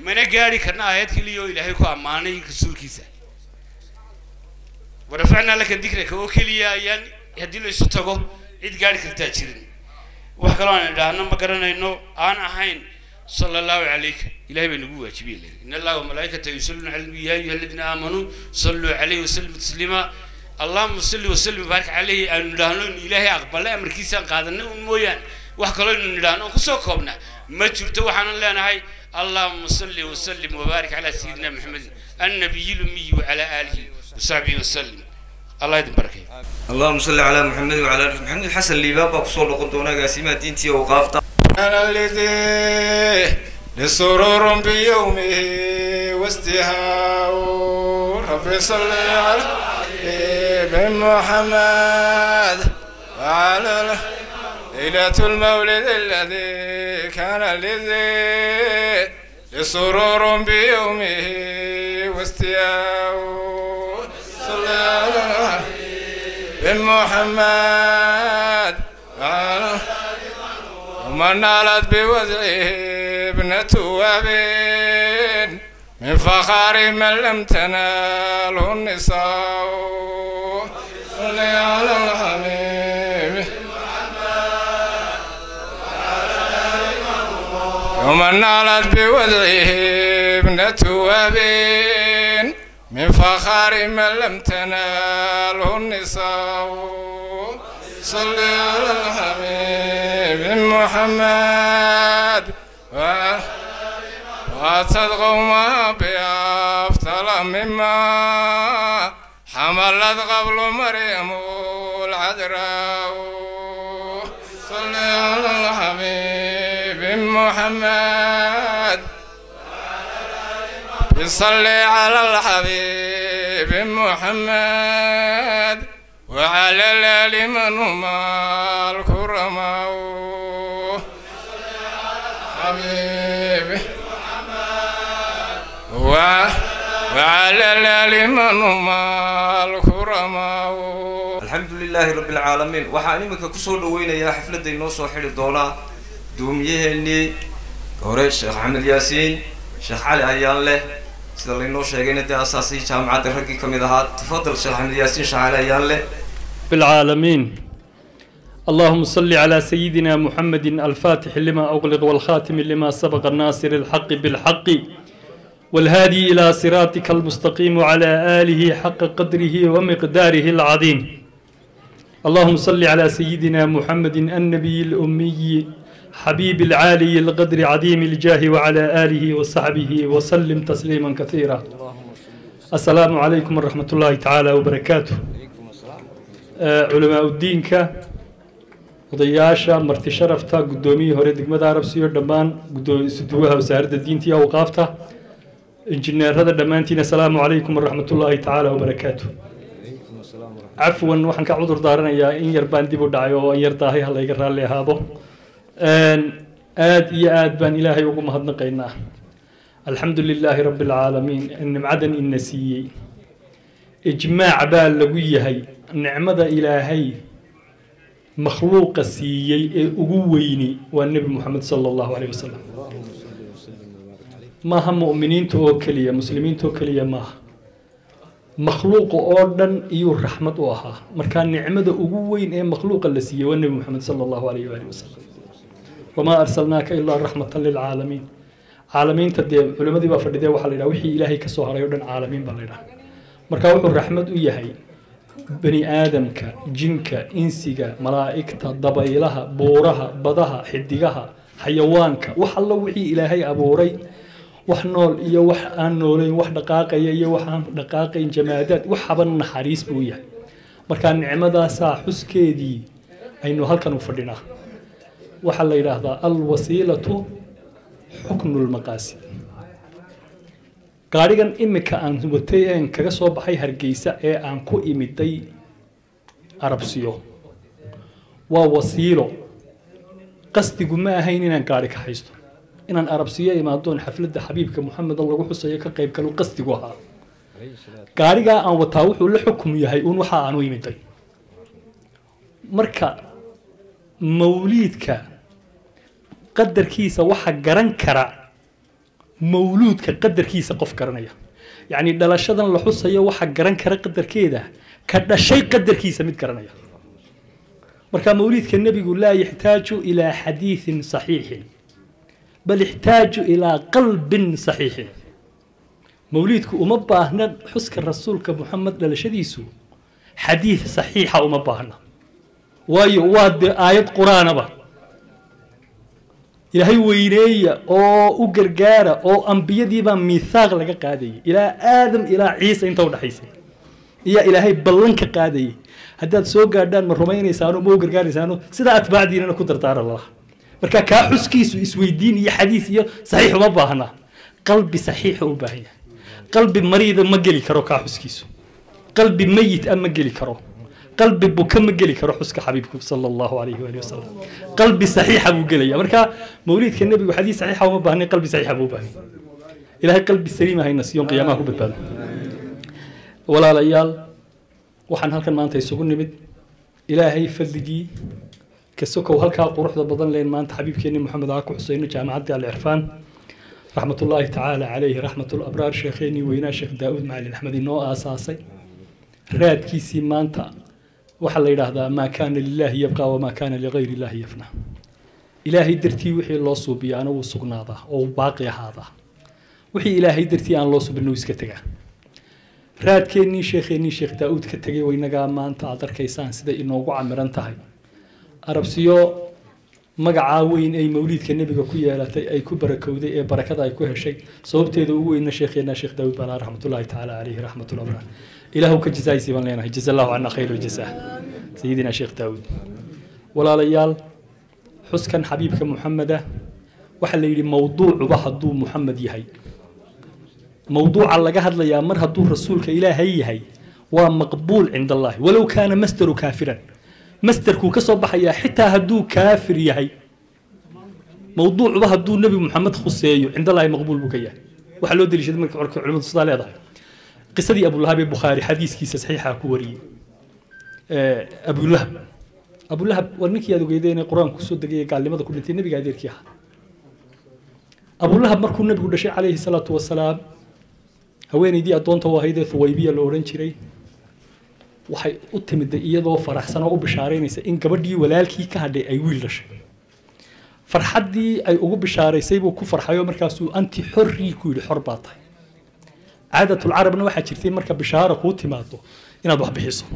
منا جاري خنا آيات كلي يو إلهي كو أمانة يكسر كيسه، ورفعنا لك ذكرك وكلي يا يان يديله استقامة، إيد جاري كرتا تشيرني. وحكرنا دهنا ما كرنا إنه أنا حين صلى الله عليك إلهي بنقوله كبير إن الله وملائكته يصلون على النبي يا أيها الذين آمنوا صلوا عليه وسلموا تسليما اللهم صل وسلم وبارك عليه أن دهنا إلهي أقبل أمر كيسان قادنا ومويان وحكرنا إن دهنا وخسوكمنا ما ترتوح عن الله نهاي اللهم صل وسلم وبارك على سيدنا محمد النبي الأمي وعلى آله وصحبه وسلم الله يباركك. اللهم صل على محمد وعلى آل محمد الحسن اللي بابك صلوا قدونا قاسمة دينتي وقافتا. أنا الذي لسرور بيومه وازدهاء ربي صل على ابن محمد وعلى ليلة المولد الذي كان الذي لسرور بيومه وازدهاء بن محمد وعلى ومن نالت بوزعه ابنة أبين من فخار من لم تناله النساء. صلي على الحبيب ومن نالت بوزعه ابنة أبين من فخار من لم تناله النساء. صلي على الحبيب محمد وصدق ما بأفضل مما حملت قبل مريم العذراء. صلي على الحبيب محمد صلي على الحبيب محمد وعلى الآل من هما الكرماء. حبيبي وعلى الآل من هما الكرماء. الحمد لله رب العالمين. وحاني مكسول وين يا حفلة النص وحيل الدولة دوميه إني قريت الشيخ أحمد ياسين الشيخ علي عيال له سيدنا النص شجعنا تأساسي جامعة الرقي كمدها تفضل الشيخ أحمد ياسين الشيخ علي عيال له بالعالمين. اللهم صل على سيدنا محمد الفاتح لما أغلق والخاتم لما سبق الناصر الحق بالحق والهادي إلى صراطك المستقيم وعلى آله حق قدره ومقداره العظيم. اللهم صل على سيدنا محمد النبي الأمي حبيب العالي القدر عظيم الجاه وعلى آله وصحبه وسلم تسليما كثيرا. السلام عليكم ورحمة الله تعالى وبركاته. علماء الدين كضياشة مرتي شرفتا قدومي هوري دقمة عرب سيور دمان قدومي سدوها وسهرد الدين تيا وقافتا انجنير هذا دمان تينا. السلام عليكم ورحمة الله تعالى وبركاته. عفوا وحن كعذر دارنا يا إن يربان ديبو دعيو إن يرتاهي هلا يقرر لي هابو آد يا آد بان إلهي وقم هدنا قينا. الحمد لله رب العالمين. إن معدن النسيي إجماع بال لقوية هاي نعمة إلهي مخلوق السيئ أقويني والنبي محمد صلى الله عليه وسلم ما هم مؤمنين توكلية مسلمين توكلية ما مخلوق أردن إيو الرحمة وها مركان نعمة أقوين إيه مخلوق السيئ والنبي محمد صلى الله عليه وسلم. وما أرسلناك إلا رحمة للعالمين. عالمين تدي علماء دي بفردي وحلينا وحي إلهي كسوهر يردن عالمين بلينا مركان الرحمة إيهي بني آدمك جنك إنسك ملائكة ضبيلها بورها بدها حدقها حيوانك وحلا وحي إلهي أبوري وحنول إيا وحان نولين وح دقاق إيا وحان دقاق جمادات وحبن حريص بويا مركان نعمة دا ساحس كيدي أينو هل كانوا فردنا وحلا يراه الوسيلة حكم المقاسي gaarigan imika aan watay ee kaga soo baxay Hargeysa ee aan ku imiday Arabsiyo waa wasiilo qastigu ma ahayn inaan gaari ka haysto inaan Arabsiyo imaado xafladda xabiibka Muhammad lagu xuseeyo ka qayb galo qastigu ahaa gaariga aan wataa wuxuu la xukum yahay uun waxa aan u imiday marka mawliidka qadarkiisa waxa garan kara مولود كقدر كيس قف كرنيا يعني دلشة لحصة يا واحد جرن كره قدر كده كده شيء قدر كيس ميت كرنيا مركا مولد كالنبي يقول لا يحتاج إلى حديث صحيح بل يحتاج إلى قلب صحيح مولدك ومباهنا حسك الرسول كمحمد دلشة ديسو حديث صحيحة ومباهنا ويواد آية قرآن بقى إلى هاي ويرية أو أجرجارة أو أنبياء ديبا ميثاق لك قادي إلى آدم إلى عيسى أنت ولا عيسى يا إلى هاي بلنك قادي هداد سوق هداد من رومين يسانو مو أجرجار يسانو سدا أتباع دين أنا كنت رتار الله بركا كاحس كيسو إسويدين يا حديث يا صحيح وباهنا قلبي صحيح وباهية قلبي مريض ما جلي كرو كاحس كيسو قلبي ميت أما جلي كرو قلبي بكم قلي كروح حسك حبيبكم صلى الله عليه وآله وسلم قلبي صحيح أبو قلي مركا مولد كالنبي وحديث صحيح أبو بهني قلبي صحيح أبو بهني إلى قلبي السليم هاي الناس يوم قيامه بالبال ولا ليال وحن هالكن ما أنت يسوقني بد إلى هاي فلدي كسوكو وهالكا قروحة بضن لين ما أنت حبيب كيني محمد عاكو حسين جامعة العرفان رحمة الله تعالى عليه رحمة الأبرار شيخيني وينا شيخ داود معالي الحمدي نوع أساسي راد كيسي ما أنت وحل يراه ما كان لله يبقى وما كان لغير الله يفنى إلهي درتي وحي الله صوبي أنا وسقنا هذا أو باقي هذا وحي إلهي درتي أنا الله صوب النويس كتجا راد كيني شيخيني شيخ داود كتجا وينا جامعة أنت عذر كيسان سد إنه عمر انتهى أربسيو مجاوين أي مولد كنبيك كويا لا أي كبر كودة أي بركة أي كوه شيء صوبت يدوه إن شيخنا شيخ داود بن رحمة الله تعالى عليه رحمة الله برا إلهه كجزاء سبحان الله جزا الله عنا خير الجزاء سيدنا شيخ داود ولا ليال حسكن حبيبك محمد وحلي موضوع واحد محمد يهي موضوع على جهد ليا مر هدو رسولك إلهي هي ومقبول عند الله ولو كان مستر كافرا مستركو كصبح يا حتى هدو كافر يهي موضوع ذا هدو النبي محمد خصيه عند الله مقبول بكيا وحلو دليل شد منك علماء الصلاة لا يضحك قصدي أبو لهب البخاري حديث كيس صحيحة كوري أبو لهب أبو لهب والنكي هذا قيدين القرآن كسود دقيقة قال لماذا كل النبي قاعد يركيها أبو لهب مركون النبي كل شيء عليه الصلاة والسلام هوين يدي أطونته وهيدا ثويبية الأورنجري waxay u timid iyadoo faraxsan oo u bishaaraynaysa in gabadhii walaalkii ka hadhay ay wiil dhashay farxadii ay ugu bishaaraysay buu ku farxayo markaas uu anti xorri ku yiri xor baatay caadatul carabna waxa jirtay marka bishaaro ku timaado inaad wax bixiso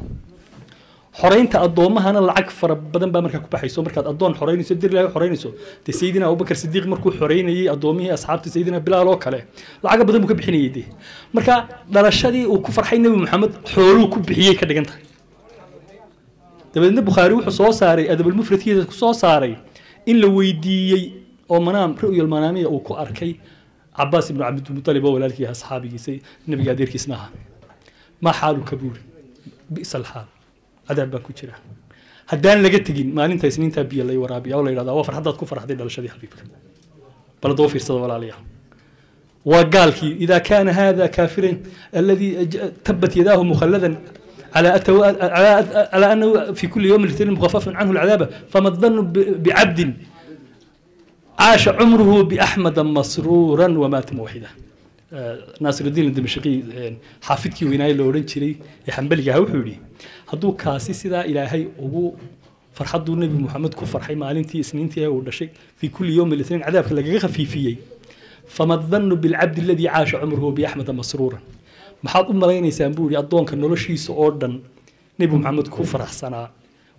xoreynta adoomahana lacag fara badan baa marka ku baxayso markaad adoon xoreynayso dir laayo xoreynayso de sayyidina Abubakar Sidiiq markuu xoreynayay adoomihii asxaabta sayyidina Bilaal oo kale lacag badan ku bixinayay marka dhalashadii uu ku farxay nabi Maxamed xooluu ku bixiyay ka dhigantay dabadna Bukhari wuxuu soo saaray adabul mufradkiisa ku soo saaray in la weydiiyay oo manaam ru'yul manaamiya uu ku arkay Abbas ibn Abdul Muttalib walaalkii asxaabigiisa nabiga adeerkiisna ma xaalu kabuur bi'sal haal هذا بكتير. هدان لقيت تجين ما أنت سنين تبي الله ورابي أو لا يرضى وفرح هذا كفر هذا دل شدي حبيبك. بل ضوفي صدق عليها. وقال كي إذا كان هذا كافرا الذي تبت يداه مخلدا على أتو... على على أنه في كل يوم الاثنين مخفف عنه العذاب فما الظن بعبد عاش عمره بأحمد مسرورا ومات موحدا. ناصر الدين الدمشقي حافظكي ويناي لورنجري يحمل جاهو حولي هدو كاسي سدا إلهي أبو فرحدو النبي محمد كفر حي مالنتي سنينتي ولا شيء في كل يوم الاثنين عذاب لقى خفيفية فما الظن بالعبد الذي عاش عمره بأحمد مسرورا محاط أم لين يسامبولي أضون كنولوشي سؤردن نبي محمد كفر حسنا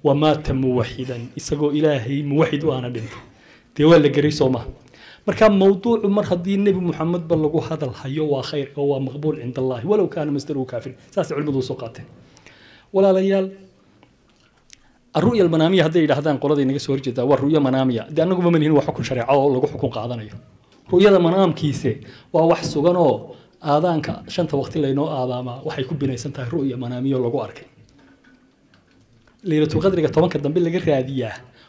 ومات موحدا يسقو إلهي موحد وأنا بنت تولى جريسوما مركب موضوع عمر خدي النبي محمد بلغوا هذا الحي وخير هو مقبول عند الله ولو كان مستر كافر ساس علم ذو سقاته ولا ليال الرؤيا المنامية هذه إلى هذا القرآن ينقل سور جدا والرؤيا منامية ده أنكم من هنا وحكم شريعة ولا حكم قاعدنا رؤيا المنام كيسة ووحس جنو هذا إنك شنت وقت اللي نو هذا ما وحيكون بيني سنت رؤيا منامية ولا قارك ليلة القدر طبعا كده بالله هذه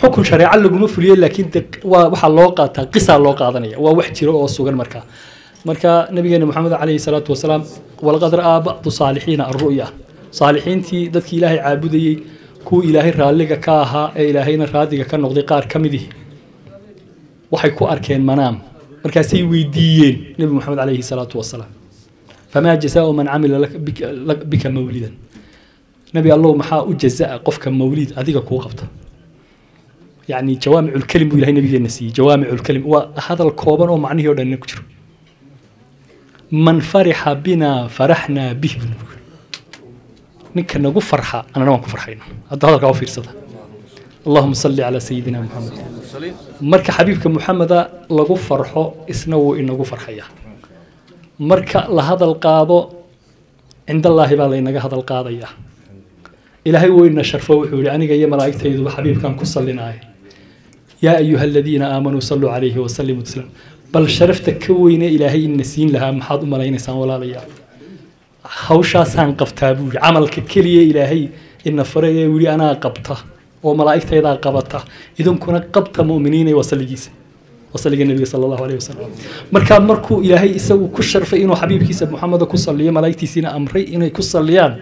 xukun shariico laguma fuliyo laakiin waa waxa loo qaataa qisa loo qaadanaya waa wax jiro oo sugan marka marka nabigeena maxamed calayhi salaatu wasalaam wal qadar aabdu saalihiina ar-ru'ya saalihiintii dadkii ilaahay caabudayay ku ilaahay raaliga ka ahaa ee ilaahayna raadiga ka noqday qaar kamidii waxay ku arkeen manaam markaasay weydiiyeen nabi maxamed calayhi salaatu wasalaam fama jazaa'u man amila bika mawlidan nabi allah maxaa u jazaa qofka mawlid adiga ku qabta يعني جوامع الكلم وإلهي نبي النسي جوامع الكلم وهذا الكوبان ومعنيه ولا نكتر من فرح بنا فرحنا به نكنا نقول فرحة أنا نوعك فرحين هذا هذا كافي صدق اللهم صل على سيدنا محمد مرك حبيبك محمد لقول فرحه اسنو إن نقول فرحية مرك لهذا القاضي عند الله بالله هذا القاضي إلهي وإن شرفه وحولي أنا جاي ملاك تيدو حبيب كان كسر لنا يا أيها الذين آمنوا صلوا عليه وسلموا تسليما بل شرفتك وين إلهي النسين لها محاض ملايين سان ولا ليا حوشا سان قفتابو عملك كلية إلهي إن فرية ولي أنا قبطه وملائكته إذا قبطه إذن كنا قبط مؤمنين وصلجيس وصلج النبي صلى الله عليه وسلم مركب مركو إلهي إسوا كل شرف إنه حبيبك سب محمد كسر ليه ملايكتي سينا أمري إنه كسر ليان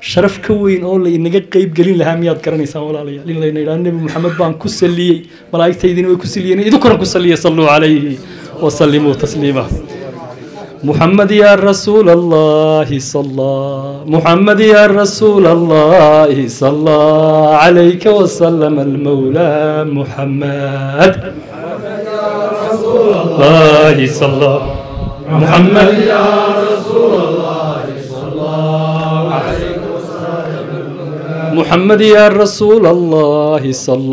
شرف كوين أول إنك قيب قليل لهم ياد كرني سامول عليه لين لين النبي محمد بان كسر ليه ملايكته إذن وكسر ليه إذن كنا كسر ليه صلوا عليه وسلموا تسليما محمد يا رسول الله صلى محمد يا رسول الله صلى عليك وسلم المولى محمد محمد يا رسول الله صلى محمد يا رسول الله صلى عليك وسلم المولى محمد يا رسول الله صلى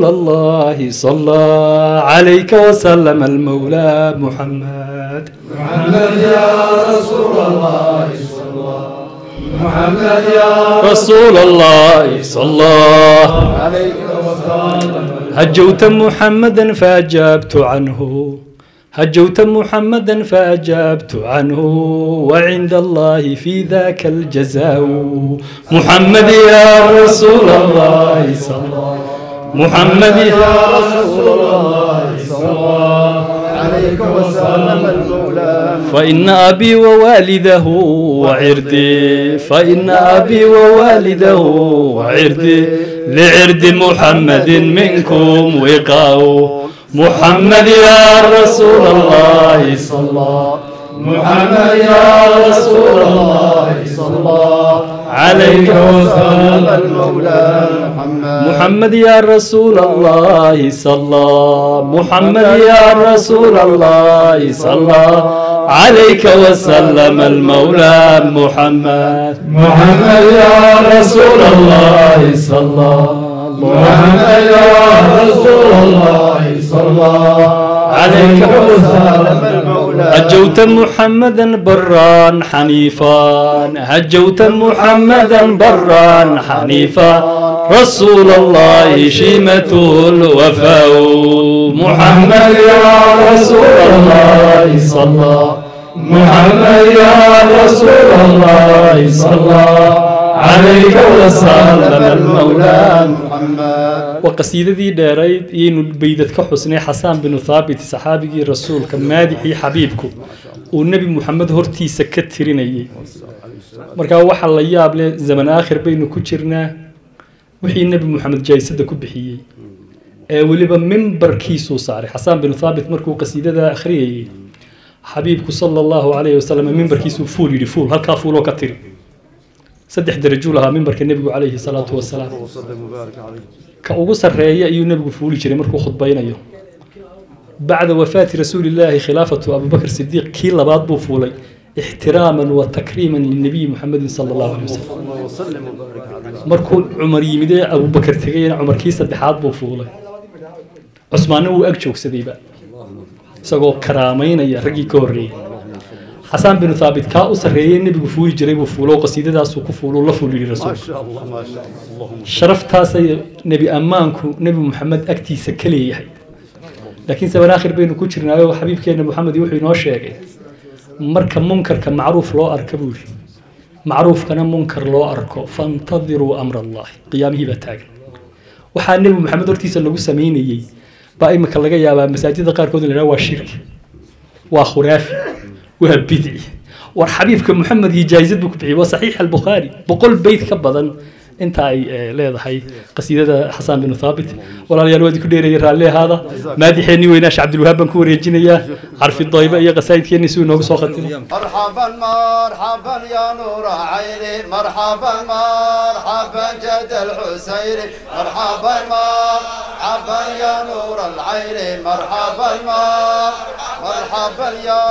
محمد يا رسول الله صلى عليك وسلم المولى محمد محمد يا رسول الله صلى محمد يا رسول الله صلى عليك وسلم هجوت محمدا فأجبت عنه هجوت محمدا فأجبت عنه وعند الله في ذاك الجزاء محمد يا رسول الله صلى محمد يا رسول الله صلى عليك وسلم المولى فإن أبي ووالده وعردي فإن أبي ووالده وعردي لعرد محمد منكم وقاؤه محمد يا رسول الله صلى محمد يا رسول الله صلى عليك وسلم المولى محمد محمد يا رسول الله صلى محمد يا رسول الله صلى عليك وسلم المولى محمد محمد يا رسول الله صلى محمد يا رسول الله صلى عليك وسلم المولى هجوت محمدا برا حنيفا هجوت محمدا برا حنيفا رسول الله شيمته الوفاء محمد يا رسول الله صلى محمد يا رسول الله صلى عليك وسلم المولى محمد وقصيدتي داريت إنو بيدتك حسني حسان بن ثابت صحابي الرسول كمادحي حبيبكو والنبي محمد هرتي سكت تريني مركا وحال الله يابل زمن آخر بينو كجرنا وحي النبي محمد جاي سدكو بحيي ولبا منبر كيسو صاري حسان بن ثابت مركو قصيدة دا آخرية حبيبكو صلى الله عليه وسلم منبر كيسو فول يدي فول هل كافولو كتري صدح درجولها منبرك النبي عليه الصلاة والسلام كأوجس الرأي أي نبي فولي جريمرك وخط بينه بعد وفاة رسول الله خلافة أبو بكر الصديق كلا بعض بفولي احتراما وتكريما للنبي محمد صلى الله عليه وسلم مركون عمري مدى أبو بكر تجين عمر كيس صدحات بفولي عثمان هو أكشوك سديبا سقوا كرامين يا رجي كوري حسن بن ثابت كأوس الرئيين بيقفوا يجربوا فولو قصيدة داسو كفولو الله فولو للرسول. ما شاء الله ما شاء الله. شرف تاسي نبي أمانكو نبي محمد أكتي سكلي يحيي. لكن سبب آخر بينه كوتشرنا وحبيب كأن محمد يوحي ناشئ. مركب منكر كمعروف لا أركبوش. معروف كان منكر لا أركو فانتظروا أمر الله قيامه بتاعه. وحال نبي محمد أرتيس اللي جوه سميني يجي. باقي مكلجة يا مساجد ذكر كود اللي هو الشرك. وخرافي. وهبدعي وحبيبك محمد يجايزد بكبعي وصحيح البخاري بقول بيت كبدا انت لا هي قصيده حسن بن ثابت ولا يا الواد كديري رالي هذا مادحيني ويناش عبد الوهاب بنكوري جنيا عرفي الضيبه يا قصايد كي نسوي نوب مرحبا مرحبا يا نور عيني مرحبا مرحبا جد الحسيري مرحبا مرحبا يا نور العين مرحبا مرحبا يا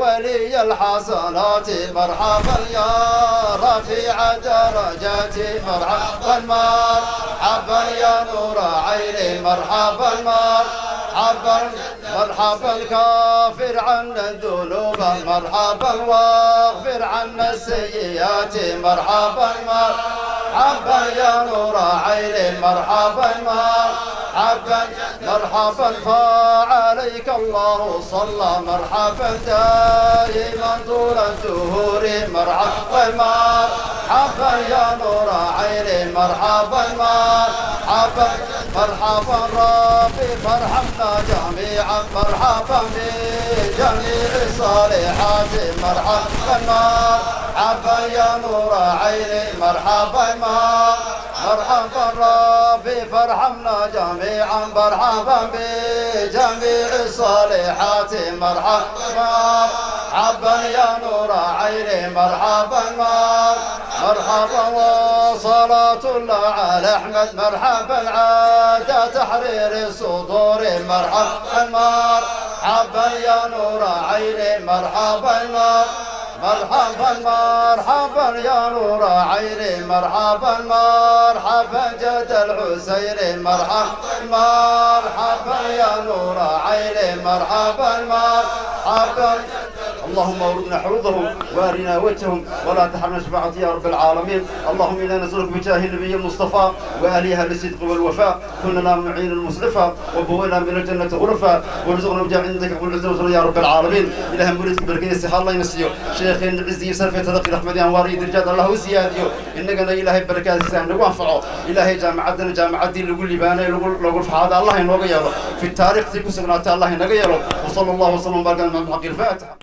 ولي الحسنات مرحبا يا رفيع درجاتي مرحبا مرحبا مرحبا يا نور عيني مرحبا مرحبا مرحبا كافر عنا الذنوب مرحبا واغفر عنا السيئات مرحبا مرحبا مرحبا يا نور عيني مرحبا مرحبا مرحبا فعليك الله صلى مرحبا دائما طول الدهور مرحبا مرحبا يا نور عيني مرحبا مرحبا مرحبا ربي فرحمنا جميعا مرحبا بجميع الصالحات مرحبا مرحبا يا نور عيني مرحبا مرحبا ربي فرحمنا جميعا مرحبا بجميع الصالحات مرحبا مرحبا يا نور عيني مرحبا مرحبا وصلاة الله على أحمد مرحبا عاد تحرير الصدور مرحبا مرحبا يا نور عيني مرحبا مرحبا مرحبا يا نور عيني مرحبا مرحبا جد الحسين مرحبا مرحبا يا نور عيني مرحبا مرحبا اللهم أورنا حوضهم وارنا وجههم ولا تحرمنا شفاعتهم يا رب العالمين. اللهم إنا نسألك بجاه النبي المصطفى وآلهة بالصدق والوفاء كلنا من عين المصرفة وبوئنا من الجنة غرفة ورزقنا بجاه عندك قبل الزوج يا رب العالمين. إلى هم برزق بركة استحال الله ينسيه شيخ العزي صرف يتلقي رحمة يا واريد رجال الله زياده إنك أنا إلهي بركات السهم نوافعه إلهي جامعتنا جامعة دين لقول لبانا لقول فحاضة الله ينوغيره في التاريخ تكسبنا الله ينوغيره وصلى الله وسلم وبارك على الحق الفاتحة.